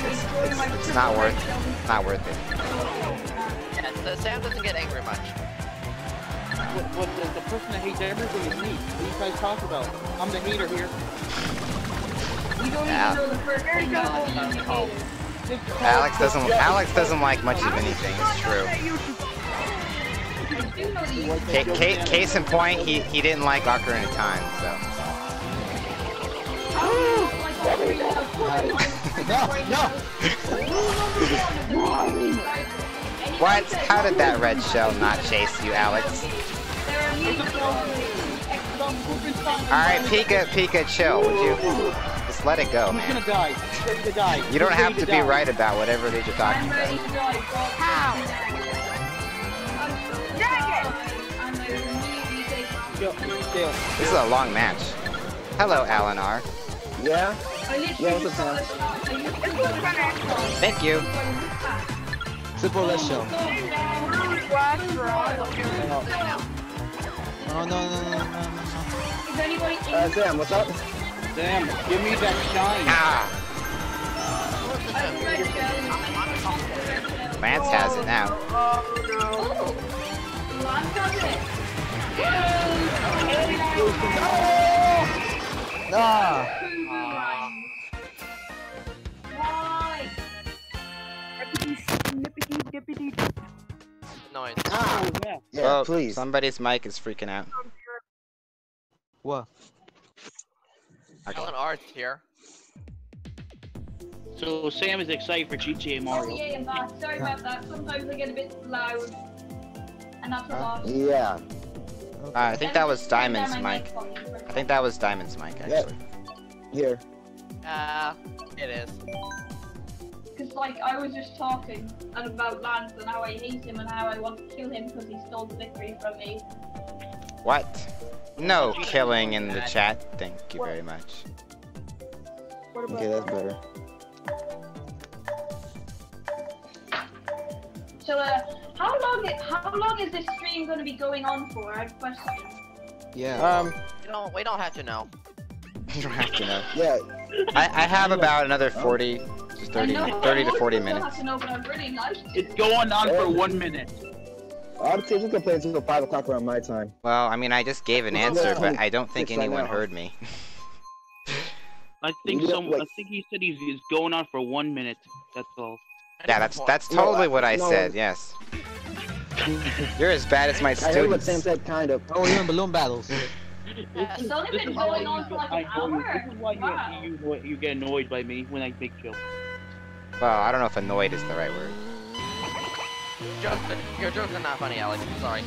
it's, it's not worth it. It's not worth it. Yeah, so Sam doesn't get angry much. What, what the, the person that hates everything is me. What you guys talk about? I'm the hater here. You don't yeah. even know the person. There you go. Oh. Alex doesn't Alex doesn't like much of anything. It's true. C C case in point, he, he didn't like Ocarina of Time, so. No, no! What? How did that red shell not chase you, Alex? Alright, Pika, Pika, chill, would you? Just let it go, man. You don't have to be right about whatever it is you're talking about. How? This is a long match. Hello, Alan R. Yeah? Yeah, what's up, thank you. Super let's show. Oh, no, no, no, no, no. Is anybody in? Uh, Sam, what's up? Sam, give me that shine. Ah. Lance has it now. Oh, no. Lance has it. Ah. Nice. Ah. Yeah, yeah, please. Somebody's mic is freaking out. What? Okay. Alan Arth here. So Sam is excited for G T A Mario. Oh, yeah, I'm sorry about that. Sometimes I get a bit loud, and that's a lot. Yeah. Uh, I think that was Diamond's mic. I think that was Diamond's mic, actually. Yep. Here. Ah, uh, it is. Because, like, I was just talking about Lance and how I hate him and how I want to kill him because he stole the victory from me. What? No killing in the chat. Thank you very much. Okay, that's better. So, uh, how long? Is, how long is this stream going to be going on for? I have a question. Yeah. Um. You know, we don't have to know. We don't have to know. Yeah. I, I have about another forty, oh. just thirty, know, thirty to forty minutes. Have to know, but I'm really nice. It's going on for one minute. I'll see if we can play until five o'clock around my time. Well, I mean, I just gave an answer, but I don't think anyone heard me. I think some. I think he said he's, he's going on for one minute. That's all. Yeah, that's that's totally no, what I no, said. No. Yes. You're as bad as my students. I heard what Sam said, kind of. Oh, you're in balloon battles. Yeah, it's only been going on for like an hour. This is why wow. you, you you get annoyed by me when I make jokes. Well, I don't know if annoyed is the right word. Jokes, your jokes are not funny, Alex. I'm sorry.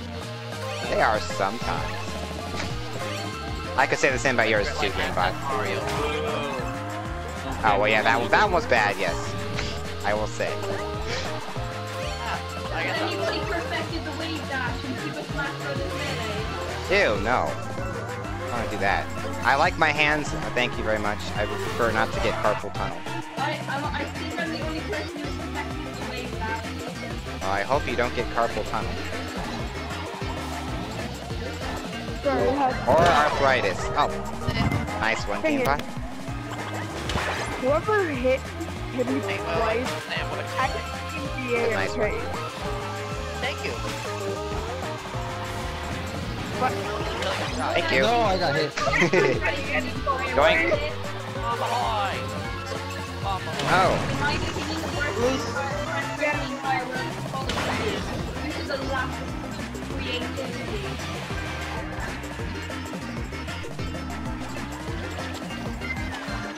They are sometimes. I could say the same about yours too, Gamebot. Oh well, yeah, that that one was bad. Yes. I will say. Anybody perfected the wave dash and Super Smash Bros. Melee? Ew, no. I don't want to do that. I like my hands. Thank you very much. I would prefer not to get carpal tunnel. I, I, I think I'm the only person who perfected the wave dash. Well, I hope you don't get carpal tunnel. Sorry, or arthritis. Oh, nice one, Gamebot. Whoever hit. Hit me twice. I can see it. Nice one. Thank you. What? Thank you. No, I got hit. Going. Oh. This is a lack of creativity.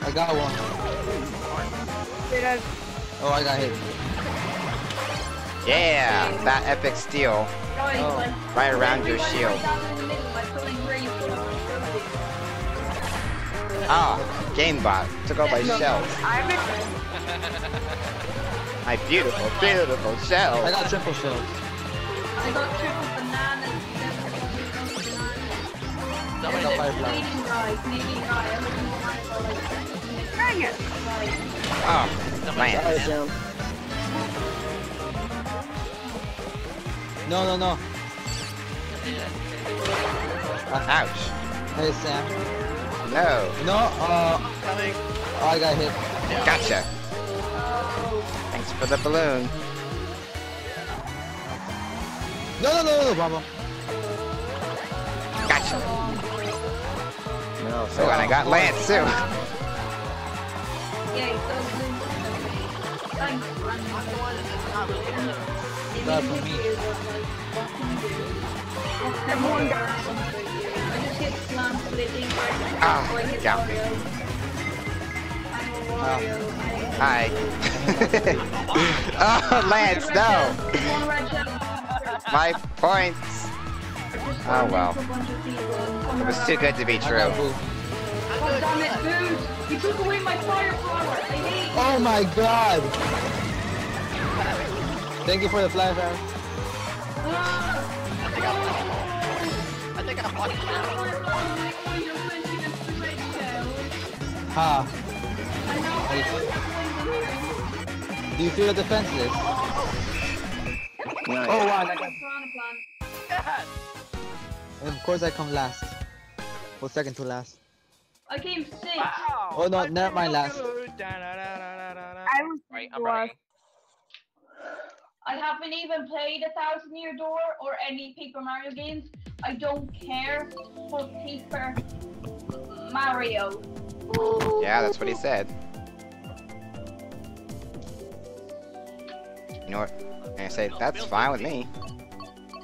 I got one. Oh, I got hit. Yeah, that epic steal. Oh. Right around your shield. Ah, Gamebot took all my shells. I'm a... My beautiful, beautiful shells. I got triple shells. I got triple bananas. I got five bananas. Dang it! Oh, man. No, no, no. Ouch. Hey Sam. No. No, uh. Coming. Oh, I got hit. Yeah. Gotcha. Oh. Thanks for the balloon. No, no, no, no, Baba. Gotcha. No, so oh, and I got Lance too. Yeah, so not for me. Ah, jump. Oh. Hi. Oh, Lance, no! My points! Oh well. It was too good to be true. Oh, damn it, dude! You took away my fire flower! I hate you! Oh my god! Thank you for the flash, Aaron. I think I'm I think I'm watching. Ha. Huh. Do you feel defenseless? No, oh wow! Yeah. And of course I come last. Well, second to last. I came sixth. Wow. Oh no, not my last. I was right, I'm right. I haven't even played a Thousand Year Door or any Paper Mario games. I don't care for Paper Mario. Yeah, that's what he said. You know what? And I say, that's fine with me.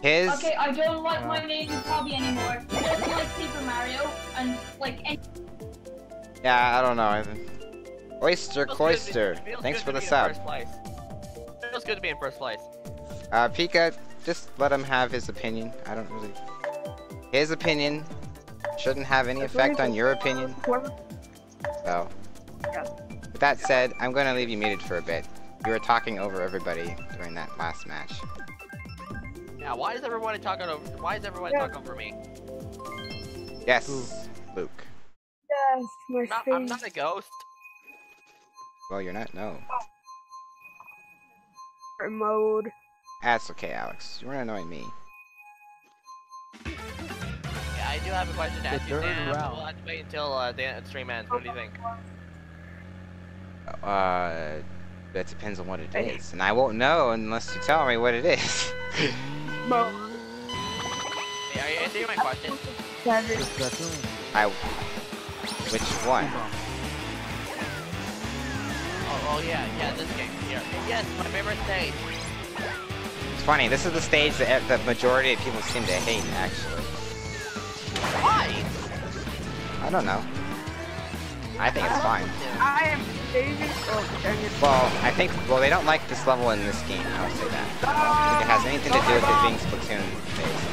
His. Okay, I don't like my name in Bobby anymore. I don't like Super Mario and like any. Yeah, I don't know. Oyster Cloister, thanks for the sub. Feels good to be in first place. Uh, Pika, just let him have his opinion. I don't really. His opinion shouldn't have any effect on your opinion. So, with that said, I'm going to leave you muted for a bit. You were talking over everybody during that last match. Yeah, why is everyone talking over? Why is everyone yeah. talking over me? Yes, ooh. Luke. Yes, my not, I'm not a ghost. Well, you're not. No. Mode. That's okay, Alex. You weren't annoying me. I do have a question to ask you, Sam. We'll have to wait until uh, the stream ends. What do you think? Uh, that depends on what it is, and I won't know unless you tell me what it is. But hey, are you answering my question? I. Which one? Oh, oh yeah, yeah, this game. Yeah. Yes, my favorite stage. It's funny. This is the stage that the majority of people seem to hate, actually. Why? I don't know. I think it's fine. I am David. Well, I think. Well, they don't like this level in this game. I would say that. I don't think it has anything to do with it being Splatoon based.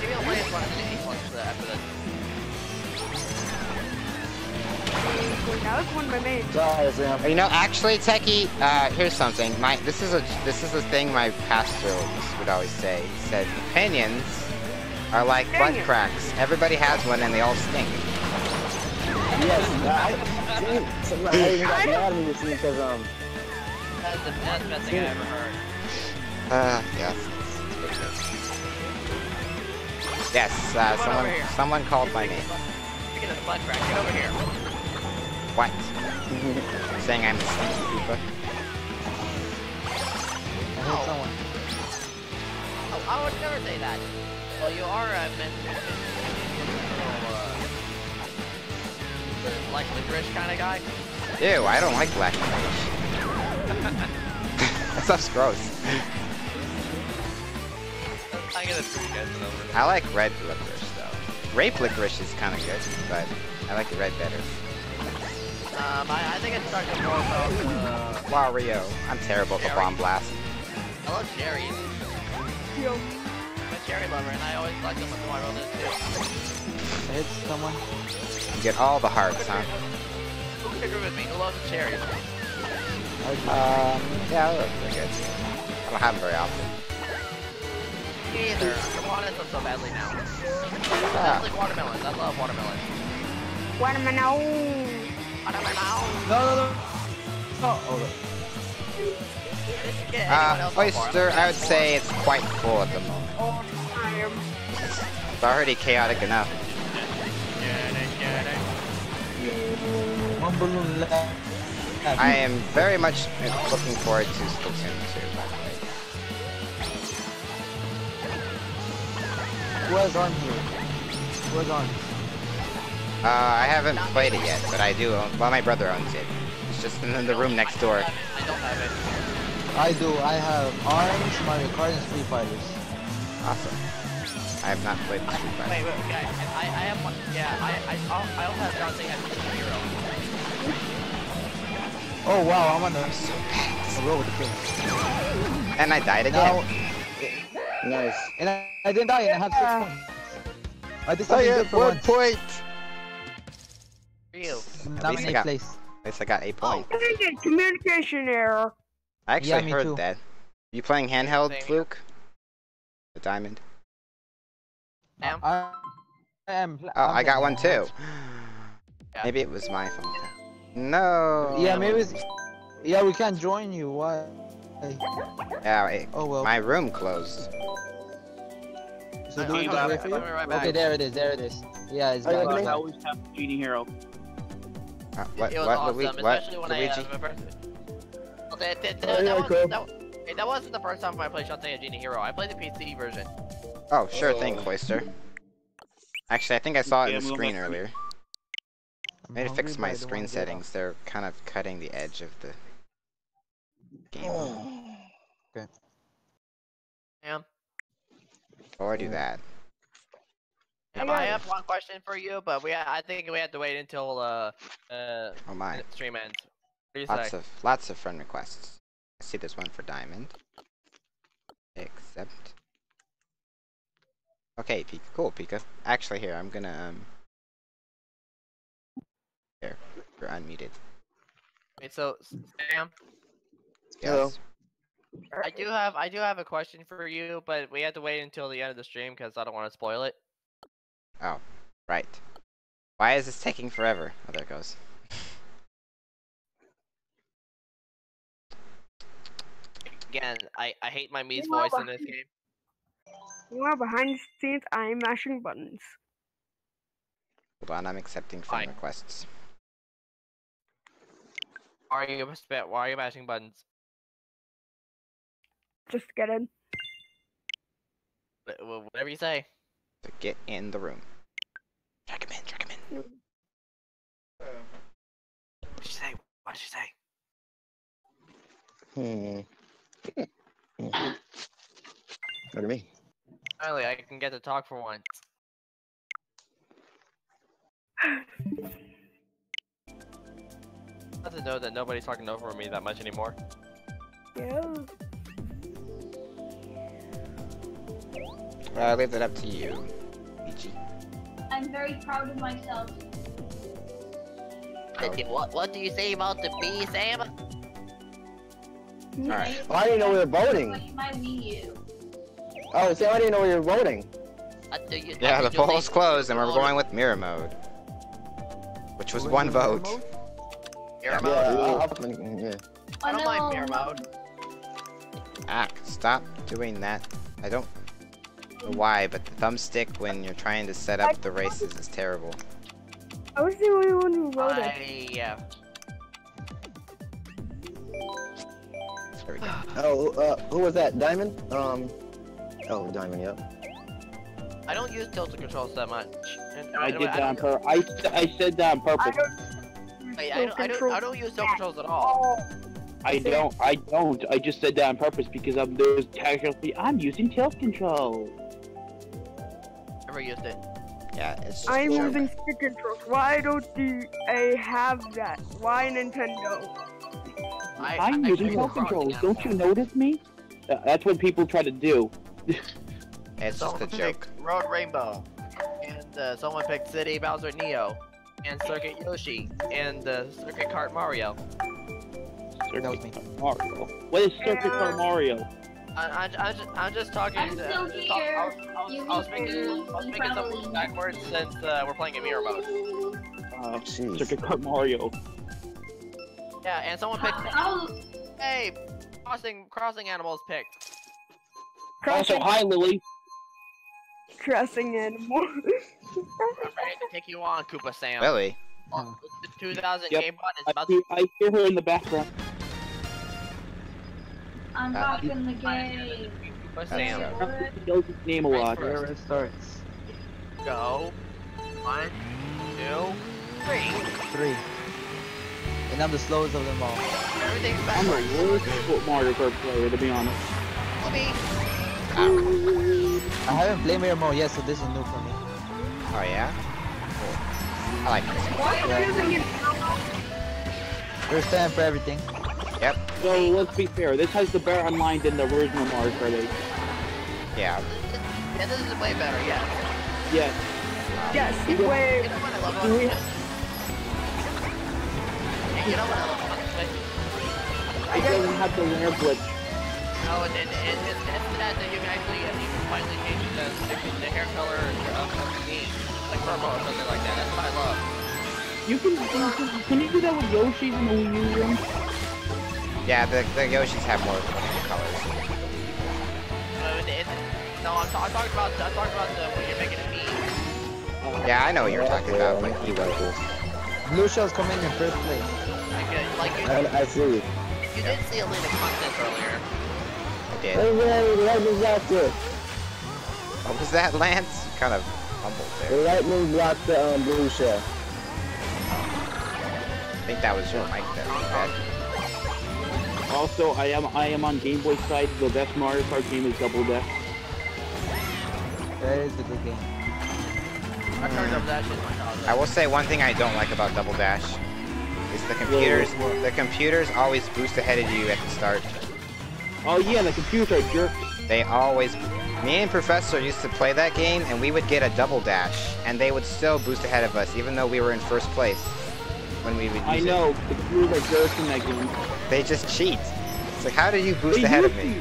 Maybe I'll play one of the next ones after this. That was one by me. Sorry, you know, actually, Techie. Uh, here's something. My this is a this is a thing my pastor would always say. He said opinions are like butt cracks. Everybody has one, and they all stink. Yes, I do. Sometimes I even got mad at me this week because um. That's the best, best thing I ever heard. Uh, yes. Yes, uh, someone someone called my name. Get the butt crack. Get over here. What? I'm saying I'm a stinky Koopa. I hate someone. Oh, I would never say that. Well, you are a mentor. So, uh, like licorice kind of guy? Ew, I don't like black licorice. That stuff's gross. I get a free guess over. I like red licorice, though. Grape licorice is kind of good, but I like the red better. Um, I, I think it's starting to go about, uh... Wario. I'm terrible at the bomb blast. I love cherries. Yo. But cherry lover, and I always like them with my rollers too. Hit someone. You get all the hearts, huh? Who could agree with me? Who loves cherries? Um, yeah, I love pretty good. I don't have them very often. Me either. I wanted them so badly now. Ah. I like watermelons. I love watermelons. Watermelon. Watermelon. No, no, no. Oh, oh. Look. Uh, Oyster, I would say it's quite full at the moment. It's already chaotic enough. I am very much looking forward to Splatoon two, by the way. Who has arms here? Who has arms? Uh, I haven't played it yet, but I do own, well, my brother owns it. It's just in the room next door. I don't have it. I do, I have Arms, Mario Kart, and Street Fighters. Awesome. I have not played Street Fighters. Wait, wait, guys, I, I have one, yeah, I, I, I also have Dante at zero. Oh wow, I'm on the, I'm so fast. The road. And I died again. Now, nice. And I, I didn't die, and I have six points. I just I have one once. point! Real. At least I, got, at least I got eight points. Oh, I did a communication error. I actually yeah, heard too. that. You playing handheld, Same. Luke? The diamond. Am. I am. Oh, I got one too. Yeah. Maybe it was my phone. No. Yeah, maybe. It's... Yeah, we can't join you. Why? Yeah. It... Oh well. My room closed. So do we go away for you? Right okay, there it is. There it is. Yeah, it's back. I always have Genie Hero. Uh, what? It was what? Awesome, Luigi? Especially when Luigi? I uh, remember... That, that, that, oh, that, yeah, was, cool. that, that wasn't the first time I played Shantae and Genie Hero. I played the P C version. Oh, sure oh. thing, Cloyster. Actually, I think I saw it yeah, in the screen earlier. I'm I need to fix my screen settings. They're kind of cutting the edge of the game. Oh. Okay. Yeah. Or do that. Yeah, I have one question for you, but we I think we had to wait until uh, uh, oh my. the stream ends. Lots say? of lots of friend requests. I see this one for Diamond. Except. Okay, Pika. Cool, Pika. Actually, here I'm gonna um. Here, you're unmuted. Wait, so Sam. Yes. Hello. I do have I do have a question for you, but we had to wait until the end of the stream because I don't want to spoil it. Oh, right. Why is this taking forever? Oh, there it goes. Again, I, I hate my Mii's voice in this game. You are behind the scenes, I am mashing buttons. Hold on, I'm accepting friend Fine. requests. Why are you why are you mashing buttons? Just get in. Whatever you say. So get in the room. Drag him in, drag him in. Uh, What'd you say? What'd you say? Hmm. Look at me. Finally, I can get to talk for once. I have to know that nobody's talking over me that much anymore. Yeah. Well, I leave that up to you, Ichi. I'm very proud of myself. What, what do you say about the bee, Sam? All right. Oh, I didn't know we were voting. My Wii U. Oh, so I didn't know we were voting. Uh, you, yeah, the poll is closed, and we're going with mirror mode, which was one vote. Mirror mode. Yeah, yeah. I don't like mirror mode. Ah, stop doing that. I don't know why, but the thumbstick when you're trying to set up the races is terrible. I was the only one who voted. I, yeah. There we go. Oh, uh, who was that? Diamond? Um, oh, Diamond, yeah. I don't use Delta controls that much. And, I, I did that on purpose. I, I said that on purpose. I, I, I, don't, I don't use Delta controls at all. I don't, I don't. I just said that on purpose because I'm there's technically, I'm using tilt control. Never used it. Yeah, it's just I'm using stick controls. Why don't I have that? Why Nintendo? I, I'm I using tilt controls. Don't you notice me? Uh, that's what people try to do. And someone just a picked joke. Road Rainbow. And uh, someone picked City Bowser Neo. And Circuit Yoshi. And uh, Circuit Kart Mario. Circuit that was me. Mario. What is Circuit yeah. Kart Mario? I, I, I just, I'm just talking. I'm to, still here. I was making something backwards since uh, we're playing in mirror mode. Oh, jeez. Circuit Kart Mario. Yeah, and someone picked. I'll... Hey, crossing, crossing animals picked. Crossing... Also, hi, Lily. Crossing animals. I'm ready to take you on, Koopa Sam. Lily. Oh, the two thousand yep. Gamebot is about to. I hear her in the background. I'm back uh, in the game. Koopa Sam. Knows his name a lot. Where it starts. Go. One, two, three. Three. And I'm the slowest of them all. Everything's back. I'm the worst Mario Kart player, to be honest. Me. I haven't played Mario Mode yet, so this is new for me. Oh yeah? Cool. I like this. Why are you using it? There's time for everything. Yep. So let's be fair, this has the better online than the original Mario Kart eight. Yeah. Yeah, this is way better, yeah. Yes. Um, yes, it's way... You know what I love about this? Hey, you know what I love about this? It doesn't have the Lair glitch. No, and it, it, it, it's that that you can actually, I mean, you can finally change the, the hair color of the team. Like purple or something like that, that's what I love. You can, can, can you do that with Yoshi's in the Wii U room? Yeah, the, the Yoshis have more colors. Uh, it, no, I'm, I'm talking about I'm talking about the when you're making a meme. Yeah, I know what you're talking about, like he was. Blue shells come in in first place. Like, like you, I, I see. You did see a little content earlier. I did. What was that? What was that, Lance? You're kind of humbled there. The lightning blocked the um, blue shell. I think that was your mic there. Right? Also, I am I am on Game Boy's side. The best Mario Kart game is Double Dash. That is a good game. I turned Double Dash in my house. I will say one thing I don't like about Double Dash is the computers. Yeah. The computers always boost ahead of you at the start. Oh yeah, the computers are jerks. They always. Me and Professor used to play that game, and we would get a Double Dash, and they would still boost ahead of us, even though we were in first place. When we would use I know, it. The computers are jerks in that game. They just cheat. It's like, how do you boost they ahead of me?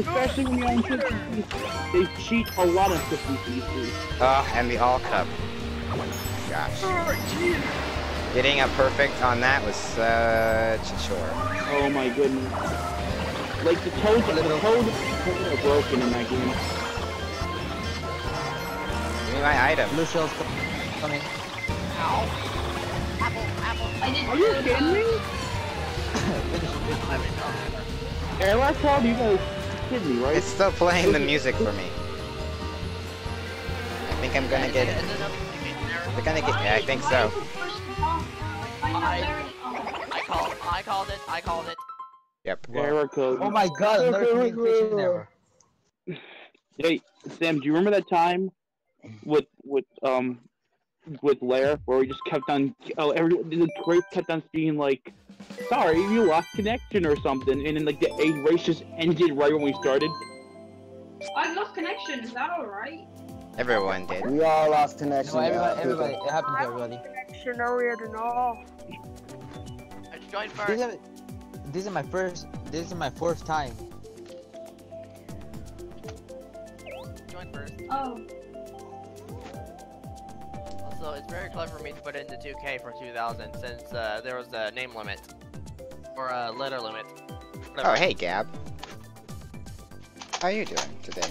Especially when you're on fifty C. They cheat a lot of fifty C. Oh, and the All Cup. Oh my gosh. Oh, getting a perfect on that was such a chore. Oh my goodness. Like, the toes the toes are broken in that game. Give me my item. Blue shells coming. Ow. I didn't Are you kidding me? Hey, last time you guys kid me, right? It's still playing the music for me. I think I'm gonna get it. They're gonna get yeah, I think so. I, I called I called it, I called it. Yep. Error code. Oh my god, there's communication error. Hey, Sam, do you remember that time with with um with Lair, where we just kept on, oh, every the grape kept on being like, sorry, you lost connection or something, and then like the eight race just ended right when we started. I lost connection. Is that all right? Everyone did. We all lost connection. No, everybody, everybody, it happened to everybody. I lost connection earlier than all. I joined first. This is, this is my first. This is my fourth time. Join first. Oh. So it's very clever for me to put in the two K for two thousand since uh, there was a name limit or a letter limit. Whatever. Oh hey Gab, how are you doing today?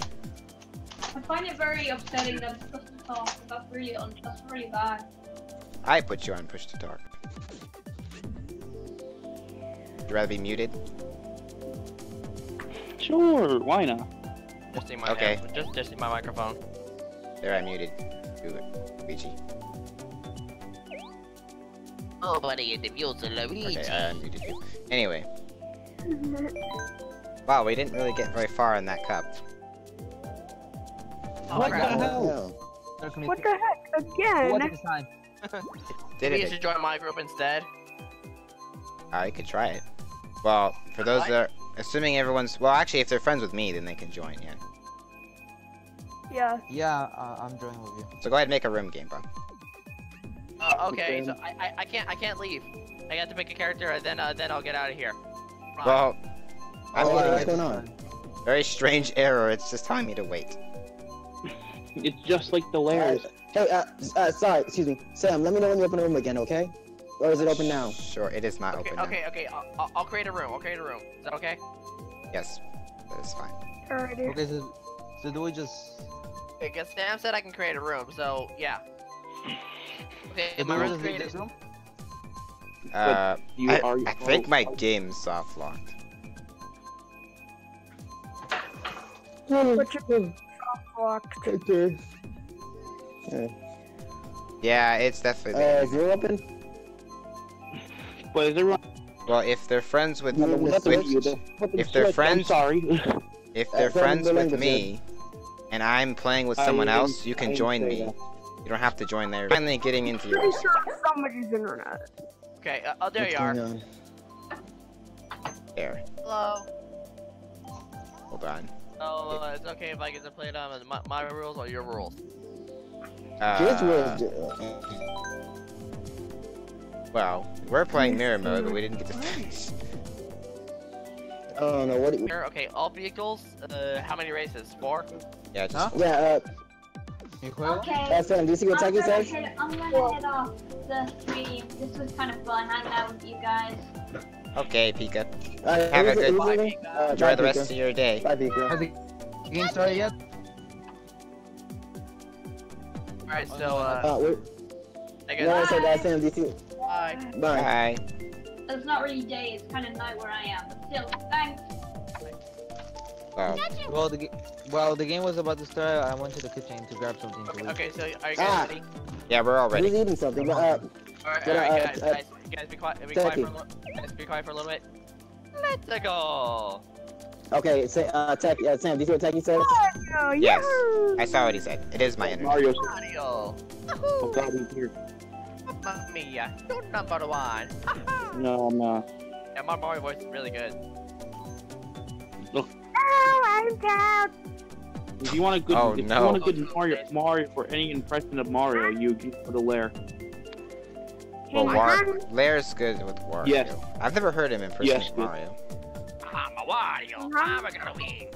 I find it very upsetting that it's push to talk. That's really that's really bad. I put you on push to talk. Would you rather be muted? Sure, why not? Just in my okay. Hand, just just in my microphone. There, I muted. Do it. Oh, buddy, the mules are Luigi. Okay, I unmuted you. Anyway. Wow, we didn't really get very far in that cup. Oh, what crap. The hell? What the heck? Again? Did it? You should join my group instead. I could try it. Well, for those that are assuming everyone's well, actually, if they're friends with me, then they can join. Yeah. Yeah. Yeah, uh, I'm joining with you. So go ahead and make a room game, bro. Uh, okay, so I, I I can't I can't leave. I got to make a character, and then uh, then I'll get out of here. Wrong. Well, I'm oh, what's going on? Very strange error. It's just telling me to wait. It's just like the layers. Uh, uh, uh, sorry, excuse me, Sam. Let me know when you open a room again, okay? Or is it open now? Sure, it is not okay, open okay, now. Okay, okay, I'll, I'll create a room. I'll create a room. Is that okay? Yes, that is fine. Alrighty. Okay, so, so do we just? I guess Sam said I can create a room, so yeah. Okay, am I room created? Room? Uh, you, I, are you I think my game's soft locked. What's your name? Soft locked. Right there. Yeah. Yeah, it's definitely. Uh, is it open? But is it wrong? Well, if they're friends with, no, with the if they're friends, I'm sorry. If they're friends with me, and I'm playing with someone else, you can join me. That. You don't have to join there. Finally getting into your. Pretty sure somebody's internet. Okay, uh, oh, there What's you are. On? There. Hello. Hold on. Oh, uh, it's okay if I get to play it on my, my rules or your rules. Uh, His rules. Well, we're playing mirror mode, but we didn't get to finish. I don't know what. It... Okay, all vehicles. Uh, how many races? Four. Yeah. Just... Huh? Yeah. Uh... Okay, uh, Sam, do you see what Tiger says? I'm gonna cool. head off the stream. This was kind of fun. I'm out with you guys. Okay, Pika. Uh, Have a good time. Uh, Enjoy the Pika. rest of your day. Bye, Pika. Has the game started yet? Alright, so, uh... uh wait. I guess... No, I said that, Sam. Do you see it? Bye. Bye. Bye. It's not really day. It's kind of night where I am. But still, thanks. Wow. Gotcha. Well, the well the game was about to start. I went to the kitchen to grab something. Okay, to okay so are you guys ah. ready? Yeah, we're all ready. We're eating something. But, uh, all right, all right, guys, uh, guys, uh, guys, be quiet. Be quiet, for a guys, be quiet for a little bit. Let's go. Okay, say, so, uh, Tech, uh, Sam, do you see what Techie said? Oh, yes, I saw what he said. It is my internet. Mario. Mario. I'm glad he's here. Mamma mia, you're number one. No, I'm not. Yeah, my Mario voice is really good. Look. Oh, I'm down. If you want a good, oh, if no. you want a good Mario, Mario for any impression of Mario, you can put a Lair. Well, War Lair's good with Wario. Yes. I've never heard him impersonate yes, Mario. I'm a Wario. I'm a gonna win.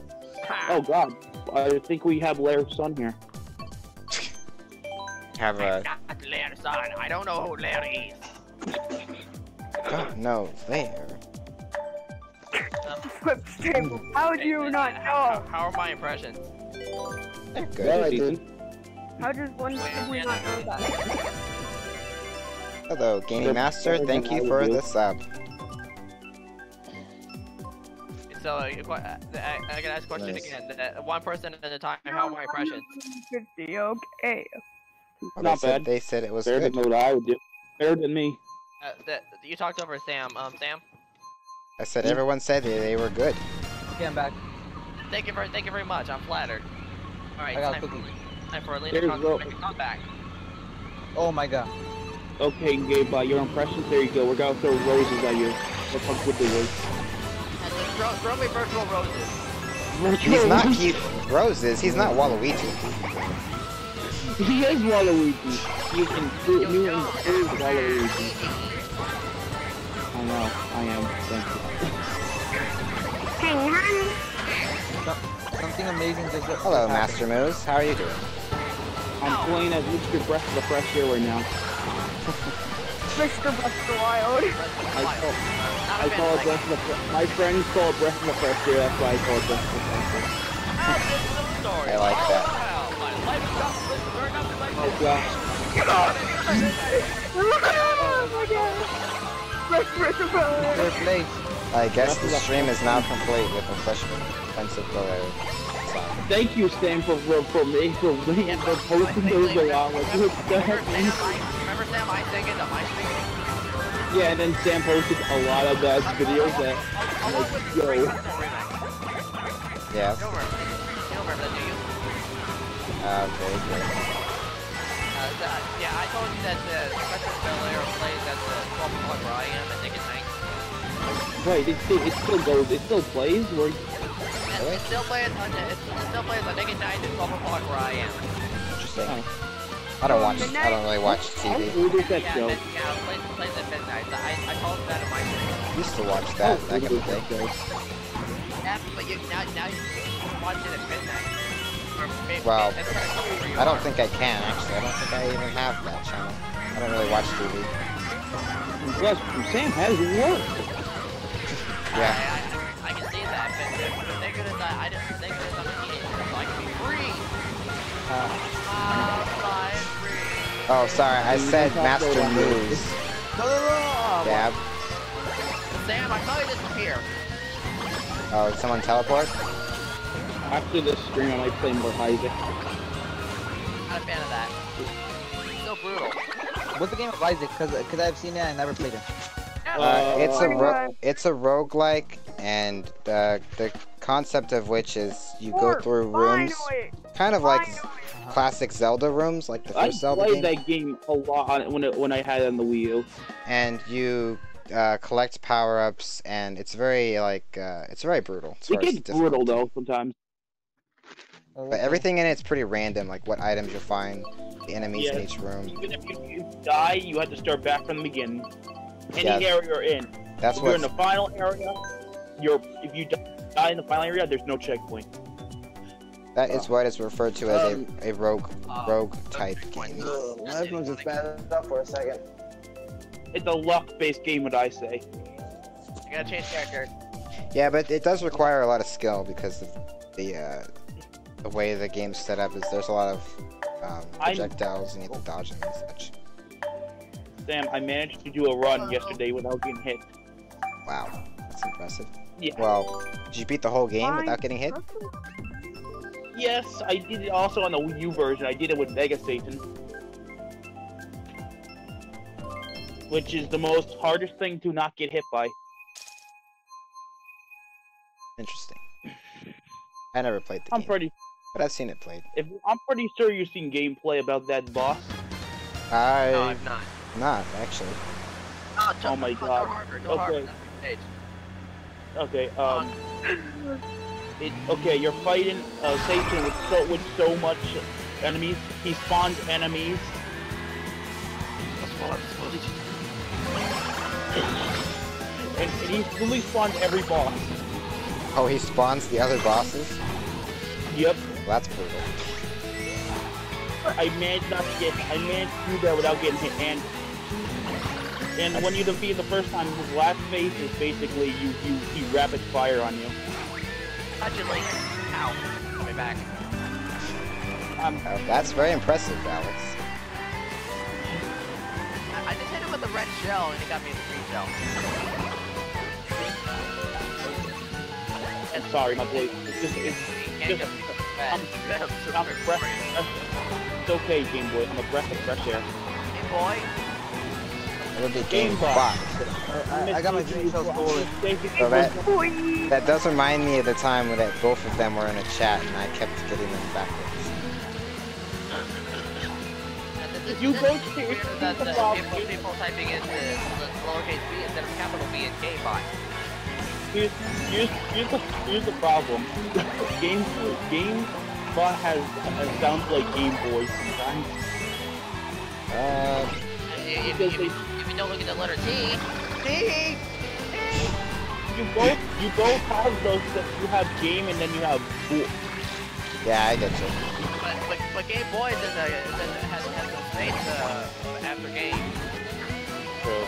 Oh God, I think we have Lair's son here. have a. Not Lair's son. I don't know who Lair is. God, no, Lair. How would you not know? How, how, how are my impressions? They're good. Yeah, I did. How does one we not know that? Hello, Gaming Master. Thank you for the sub. So, uh, I, I can ask a question nice. again. Uh, one person at a time. How are my impressions? fifty, okay. Well, not they bad. Said, they said it was better than what I would do. Better than me. Uh, that, you talked over Sam. Um, Sam. I said everyone said they, they were good. Okay, I'm back. Thank you very, thank you very much. I'm flattered. All right, time, time for Alina to make a comeback. Oh my God. Okay, Gabe, uh, your impressions. There you go. We're gonna throw roses at you. Let's punk with the roses. Throw, throw me virtual roses. Virtual He's not cute. Roses. He's not Waluigi. He is Waluigi. You can do you can do Waluigi. Oh no, I am. Thank you. So, something amazing just Hello, happened. Master Moose. How are you doing? I'm oh. playing as Mister Breath of the Fresh Air right now. Mister Breath of the Wild. I call, I call it Breath of the Fresh My friends call it Breath of the Fresh Air. That's why I call it Breath of the Fresh Air. I like that. Oh gosh. Get off! Oh my God. I guess the stream is now complete with a freshman offensive player. Thank you, Stan, for for for me for me and for posting those along with you. Remember Sam, I think it's a my stream. Yeah, and then Sam posted a lot of those videos that I'm like, yo. Yeah. Uh, very good. Uh, yeah, I told you that the special player plays at the twelve o'clock where I am, I think it's night. Wait, it still, it still goes, it still plays? Or... At Really? It's still playing on the, it's still playing on Nick at nine to twelve o'clock where I am. Interesting. I don't watch. Midnight. I don't really watch T V. How weird is that show? Yeah, yeah, play, play the midnight. I, I call it that in my dream. Used to watch that. Oh, that kind of thing. Yeah, but you now now you watch it at midnight. Well, I don't think I can actually. I don't think I even have that channel. I don't really watch T V. Yes, Sam has work. Yeah. I, I, I can see that, but the thing is, I just think it's on the teenager, so I can be free. Uh, uh, oh, sorry. I said Master Moves. Dab. Sam, I thought he disappeared. Oh, did someone teleport? After this stream, I might play more Isaac. Not a fan of that. It's so brutal. What's the game of Isaac? Cause, cause I've seen it and I never played it. Uh, uh, it's a ro it's a roguelike, and uh, the concept of which is you Four, go through rooms, finally. kind of like finally. classic Zelda rooms, like the first I Zelda game. I played that game a lot when it, when I had it on the Wii U. And you. Uh, collect power-ups, and it's very like uh, it's very brutal. It gets brutal though sometimes. But everything in it's pretty random, like what items you'll find, the enemies yeah. in each room. Even if you, you die, you have to start back from the beginning. Any yeah. area you're in. That's if you're in the final area, you're if you die in the final area, there's no checkpoint. That is what is referred to as a, a rogue rogue type game. That one's just bad up for a second. It's a luck-based game, would I say. I gotta change character. Yeah, but it does require a lot of skill because of the uh, the way the game's set up is there's a lot of um, projectiles and you have to dodge them and such. Sam, I managed to do a run yesterday without getting hit. Wow, that's impressive. Yeah. Well, did you beat the whole game Fine. without getting hit? Yes, I did it also on the Wii U version. I did it with Mega Satan. Which is the most hardest thing to not get hit by. Interesting. I never played the I'm game. I'm pretty, but I've seen it played. If I'm pretty sure you've seen gameplay about that boss. I. No, I've not. Not actually. Oh, oh my god. Harder, okay. Okay. Um. it. Okay, you're fighting uh, Satan with so with so much enemies. He spawns enemies. And, and he really spawns every boss. Oh, he spawns the other bosses? Yep. Well, that's brutal. I managed not to get, I managed to do that without getting hit, and and that's... when you defeat the first time, his last phase is basically you, you, he rapid fire on you. Touch it later. Ow. Coming back. Um, oh, that's very impressive, Alex. I just hit him with a red shell and he got me in the green shell. I'm sorry, my boy. It's just, it's just, I'm, I'm fresh. It's okay, Game Boy. I'm a breath of fresh air. Game Boy? It'll be Game Boy. I, I got my green shell forward. So that, that does remind me of the time when that both of them were in a chat and I kept getting them backwards. This, you this go to the that the people, people typing in the, the lowercase b instead of capital B in Gamebot. Here's, here's, here's, the, here's the problem. Game, Gamebot has uh, sounds like Game Boy sometimes. Uh, if, if, if, if you don't look at the letter T, T. You both you both have those. You have game and then you have boy. Yeah, I get you. But but, but Game Boy doesn't has has. Uh, after game. True.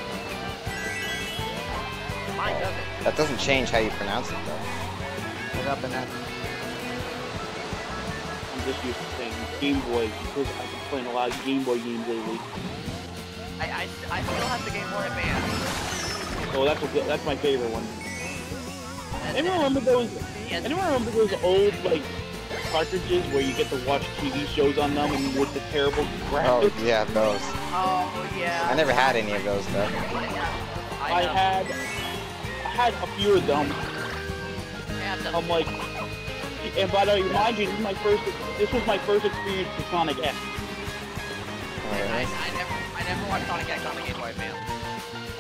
Mine doesn't. That doesn't change how you pronounce it though. Put up and up. I'm just used to saying Game Boy because I've been playing a lot of Game Boy games lately. I I, I still have the Game Boy Advance. Oh, that's a good, that's my favorite one. That's anyone that. remember those? Yes. Anyone remember those old like? cartridges where you get to watch T V shows on them and with the terrible graphics. Oh yeah, those. Oh yeah. I never had any of those though. I, I had, I had a few of them. Yeah, I'm like, and by the way, mind you, this is my first. This was my first experience with Sonic X. Oh, yeah. I, I never, I never watched Sonic X on the Game Boy Advance.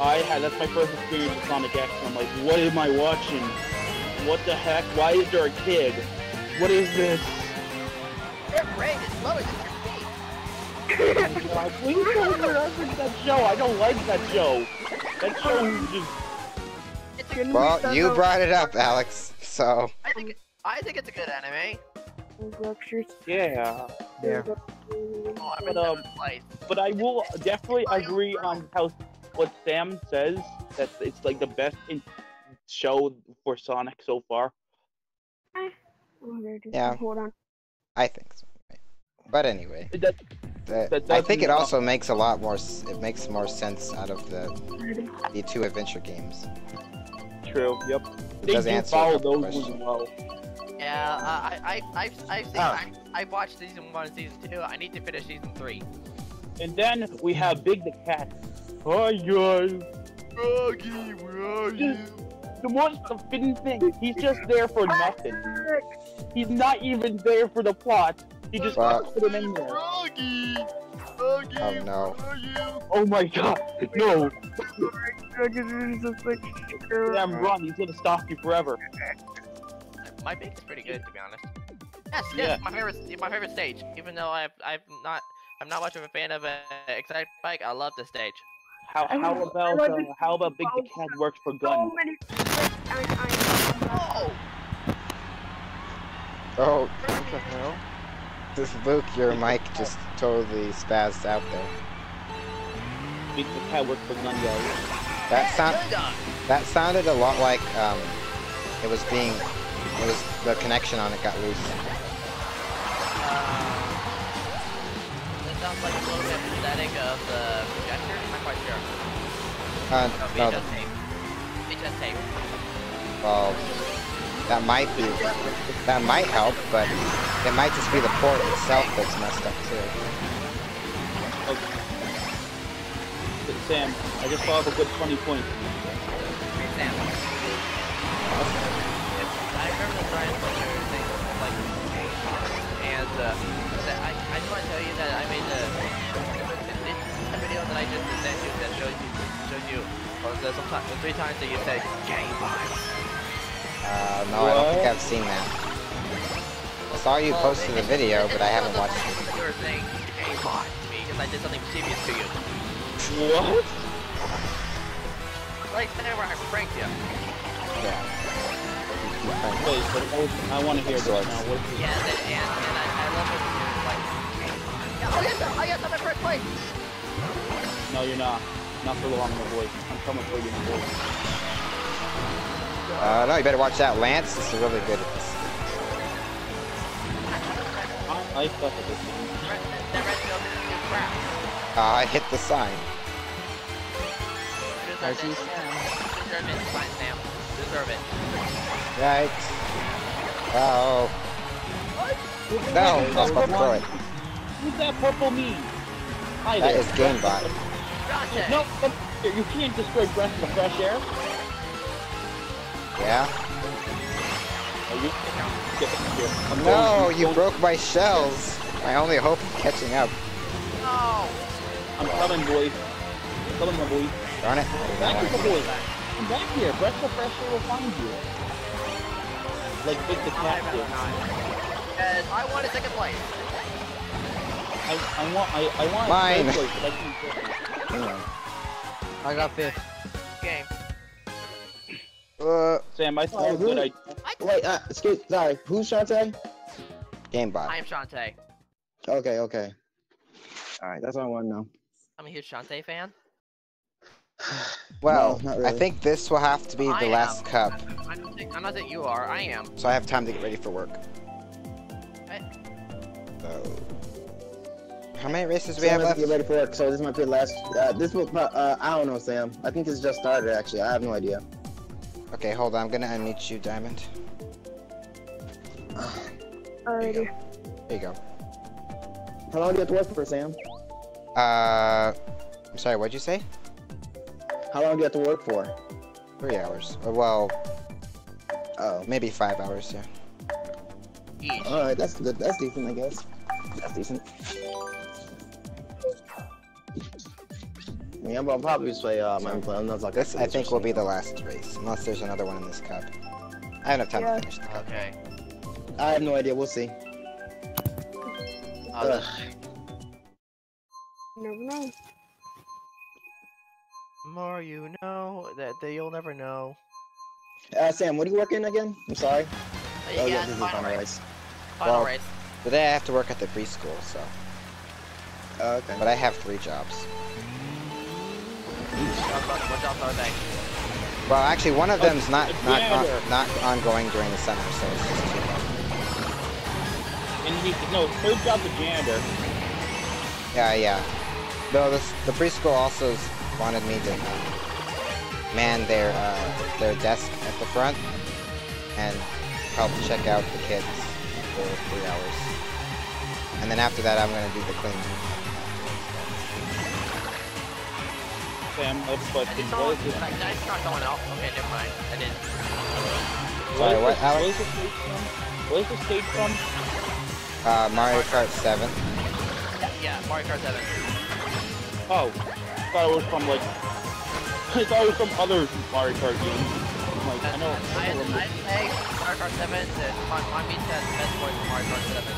I had. That's my first experience with Sonic X. And I'm like, what am I watching? What the heck? Why is there a kid? What is this? Their rank is lower than your feet. Oh my God, please don't reference that show. I don't like that show. That show is just... Well, you brought it up, Alex, so... I think it, I think it's a good anime. Yeah. Yeah. Oh, but, um, but I will definitely agree on how what Sam says, that it's like the best in show for Sonic so far. Yeah. Hold on. I think so. But anyway, that, that I think it also makes a lot more. It makes more sense out of the the two adventure games. True. Yep. It does answer follow those as well. Yeah, uh, I, I, I've, I've seen, oh. I, I've watched season one and season two. I need to finish season three. And then we have Big the Cat. Hi guys. Froggy, where are just you? The most offending thing. He's just there for nothing. He's not even there for the plot. He just well, put him in there. Froggy. Froggy, oh no. Where are you? Oh my God. No. Damn, run. He's gonna stalk you forever. My pick is pretty good, to be honest. Yes, yes, yeah. my favorite, my favorite stage. Even though I've, I've not, I'm not much of a fan of uh, Excited Bike. I love this stage. How, how about, uh, how about Big the Cat works for Gun? Oh! Oh, what the hell? This Luke, your mic just totally spazzed out there. Big the Cat works for Gun, guys. That sound, that sounded a lot like um, it was being. It was the connection on it got loose. Uh, that sounds like a little bit pathetic of the projector. I'm not quite sure. Uh, no, no. It just tape. Well, that might be. That might help, but it might just be the port itself that's messed up too. Okay. Sam, I just saw a good funny point. Hey, Sam. Awesome. I remember the Brian Fletcher thing, like, and uh, I, I just want to tell you that I made the, the video that I just sent you that shows you, shows you, well, the, sometimes, the three times that you said Gamebot. Uh, no, what? I don't think I've seen that. I saw you well, posted the video, but I haven't watched it. You were saying Gamebot to me because I did something serious to you. What? Like, whenever I pranked you. Yeah. Wait, but I want to hear it right now. What is it? Yeah, and, and, and I, I love it. Like, yeah, I got, I got something first place. No, you're not. Not for long, my boy. I'm coming for you, my boy. Uh, no, you better watch that, Lance. This is really good at this. I suck at this game. Ah, uh, I hit the sign. Deserve it, Sam. Deserve it. Right. Uh oh. What? No, I'm about to throw it. What's that purple mean? Hi that there. Is Gamebot. No, you can't destroy breath of fresh air. Yeah. You... No, you broke my shells. My only hope of catching up. No. I'm coming, boy. I'm coming, my boy. Darn it. Back to the boy. Come back here. Breath of fresh air will find you. Like Big the Cat did. Yes, I want a second place. I, I want I I want Mine. a second place, but I can't get it. I got this. Game. Uh Sam, I thought good I Wait, uh excuse sorry, who's Shantae? Gamebot. I am Shantae. Okay, okay. Alright, that's what I want to know. I'm a huge Shantae fan. Well, no, really. I think this will have to be I the am. last cup. I don't think, I'm not that you are, I am. So I have time to get ready for work. What? So... How many races do we have left? Get ready for work, so this might be the last... Uh, this will uh, I don't know, Sam. I think this just started, actually. I have no idea. Okay, hold on. I'm gonna unmute you, Diamond. Alrighty. There you go. How long do you have to work for, Sam? Uh... I'm sorry, what'd you say? How long do you have to work for? Three hours. Well, oh, maybe five hours, yeah. All right, that's good. That's decent, I guess. That's decent. Yeah, but I'll probably play. Uh, my plan. That's like this. I think will be the last race, unless there's another one in this cup. I have enough time yeah. to finish the cup. Okay. I have no idea, we'll see. Ugh. Never know. More you know that, that you'll never know. Uh, Sam, what do you work in again? I'm sorry. Yeah, oh, yeah, this final is final race. race. Final well, race. But then I have to work at the preschool, so. Uh, okay. But I have three jobs. What jobs are they? Well, actually, one of them's not not on, not ongoing during the summer, so it's just too long. And no, third job's a janitor. Yeah, yeah. No, this, the preschool also wanted me to uh, man their uh, their desk at the front and help check out the kids for three hours. And then after that, I'm gonna do the cleaning. Sam, up, but I did someone, it? Like, I just going out. Okay, never mind. I didn't. Sorry, what, Alex? What is the stage from? Uh, Mario Kart seven. Yeah, yeah, Mario Kart seven. Oh, I thought it was from, like... I thought it was from other Mario Kart games. Like, I know... I, I played Mario Kart seven, and my, my meat has the best boys from Mario Kart seven.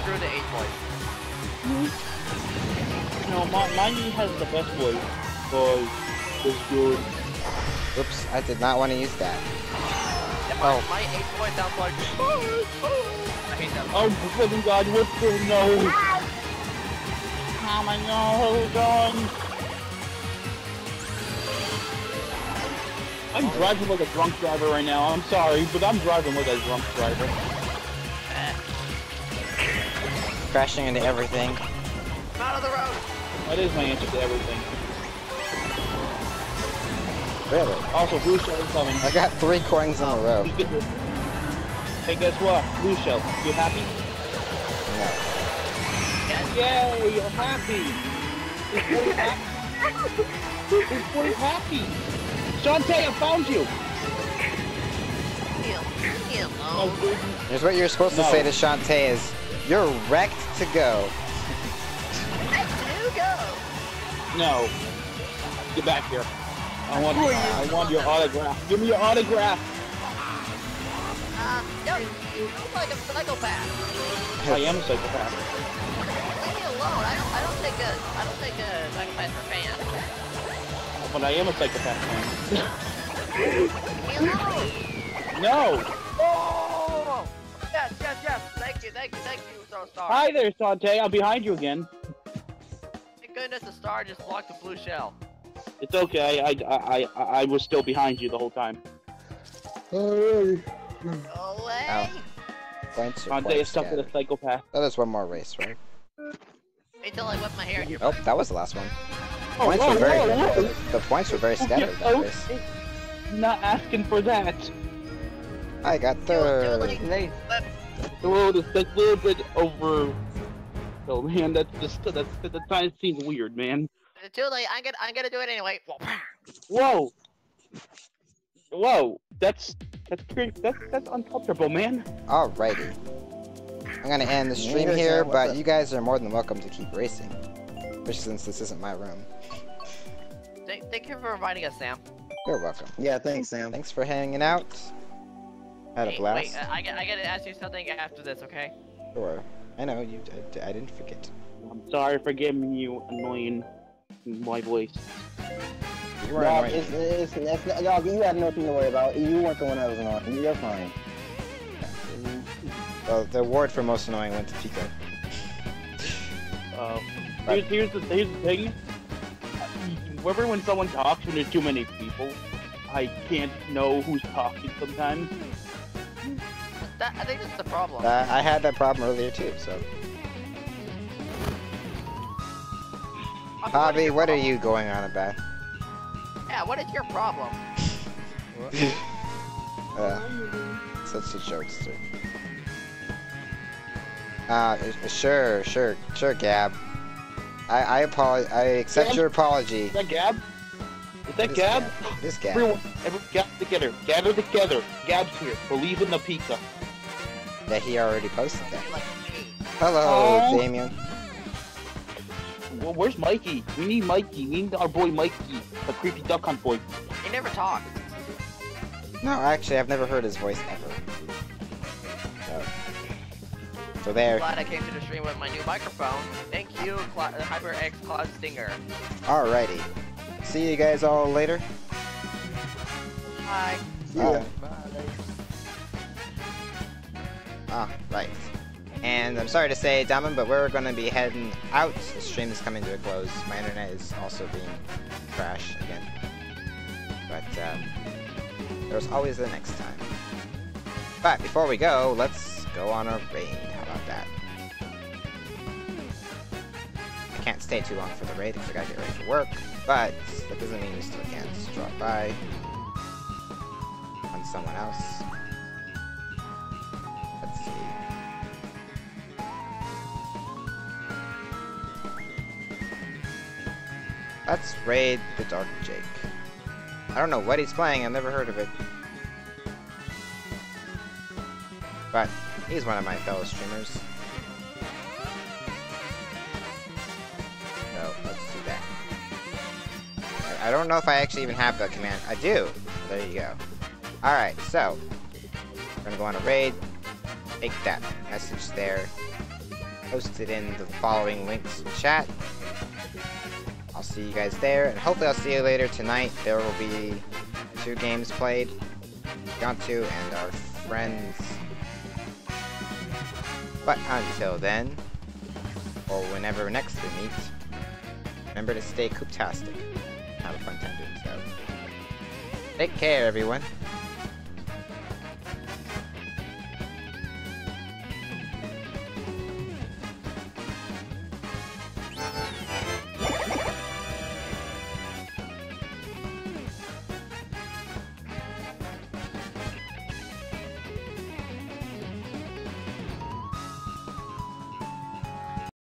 Screw the eight boys. No, my, my meat has the best boys. Boys, this good. Oops, I did not want to use that. Yeah, my, oh. My eight boys sounds like... I hate that. Oh, freaking God, what's the no? Ah! Oh my God! I'm driving like a drunk driver right now. I'm sorry, but I'm driving like a drunk driver. Crashing into everything. Out of the road. That is my answer to everything. Really? Also, blue shell is coming. I got three coins in a row. Hey, guess what? Blue shell. You happy? No. Yay, you're happy! This boy's happy! This boy's happy! Shantae, I found you! Oh, here's what you're supposed no. to say to Shantae is, you're wrecked to go. Wrecked to go! No. Get back here. I want, uh, I want your autograph. Give me your autograph! Uh, no, you look like a psychopath. I am a psychopath. I don't, I don't take a, I don't take a psychopath for fans. But I am a psychopath fan. No! Oh! Yes, yes, yes! Thank you, thank you, thank you, so star. Hi there, Shantae. I'm behind you again. Thank goodness the star just blocked the blue shell. It's okay. I, I, I, I was still behind you the whole time. Hey. No way. Shantae is stuck with a psychopath. Oh, that's one more race, right? Until I whip my hair. Oh, that was the last one. The oh, points whoa, were very whoa, whoa. The, the points were very scattered that race. Not asking for that. I got third. Like, the world is a little bit over. Oh man, that's just that's that time seems weird, man. It's too late. I'm gonna I'm gonna do it anyway. Whoa. Whoa. That's that's pretty, that's that's uncomfortable, man. Alrighty. I'm gonna end the stream here, but you guys are more than welcome to keep racing. Especially since this isn't my room. Thank, thank you for inviting us, Sam. You're welcome. Yeah, thanks, Sam. Thanks for hanging out. Had hey, a blast. Wait, I, I gotta ask you something after this, okay? Sure. I know, you. I, I didn't forget. I'm sorry for giving you annoying my voice. You were no, annoying. It's, it's, it's, no, you have nothing to worry about. You weren't the one that was annoying. You're fine. Well, the award for most annoying went to Pika. Uh, right. here's, here's, the, here's the thing. Whenever when someone talks, when there's too many people, I can't know who's talking sometimes. That, I think that's the problem. Uh, I had that problem earlier too, so... Bobby, what problem? Are you going on about? Yeah, what is your problem? uh, such a jokester. Uh, sure, sure, sure, Gab. I, I apologize. I accept Gab? Your apology. Is that Gab? Is that this Gab? Gab? This Gab. Everyone, everyone, Gab together. Gather together. Gab's here. Believe in the pizza. Yeah, he already posted that. Hello, oh. Damien. Well, where's Mikey? We need Mikey. We need our boy Mikey, the creepy duck hunt boy. He never talks. No, actually, I've never heard his voice ever. So, so there. I'm glad I came to the stream with my new microphone. Thank you, Cla HyperX Cloud Stinger. Alrighty. See you guys all later. Bye. Uh, ah, right. And I'm sorry to say, Diamond, but we're going to be heading out. The stream is coming to a close. My internet is also being trash again. But um, there's always the next time. But before we go, let's go on a raid. How about that? I can't stay too long for the raid because I got to get ready for work. But that doesn't mean we still can't just drop by on someone else. Let's see. Let's raid the Dark Jake. I don't know what he's playing, I've never heard of it. But he's one of my fellow streamers. So let's do that. I don't know if I actually even have the command. I do! There you go. Alright, so we're gonna go on a raid. Take that message there. Post it in the following links in chat. I'll see you guys there, and hopefully I'll see you later tonight. There will be two games played. Yondu and our friends. But until then, or whenever next we meet, remember to stay Kooptastic. Have a fun time doing so. Take care, everyone.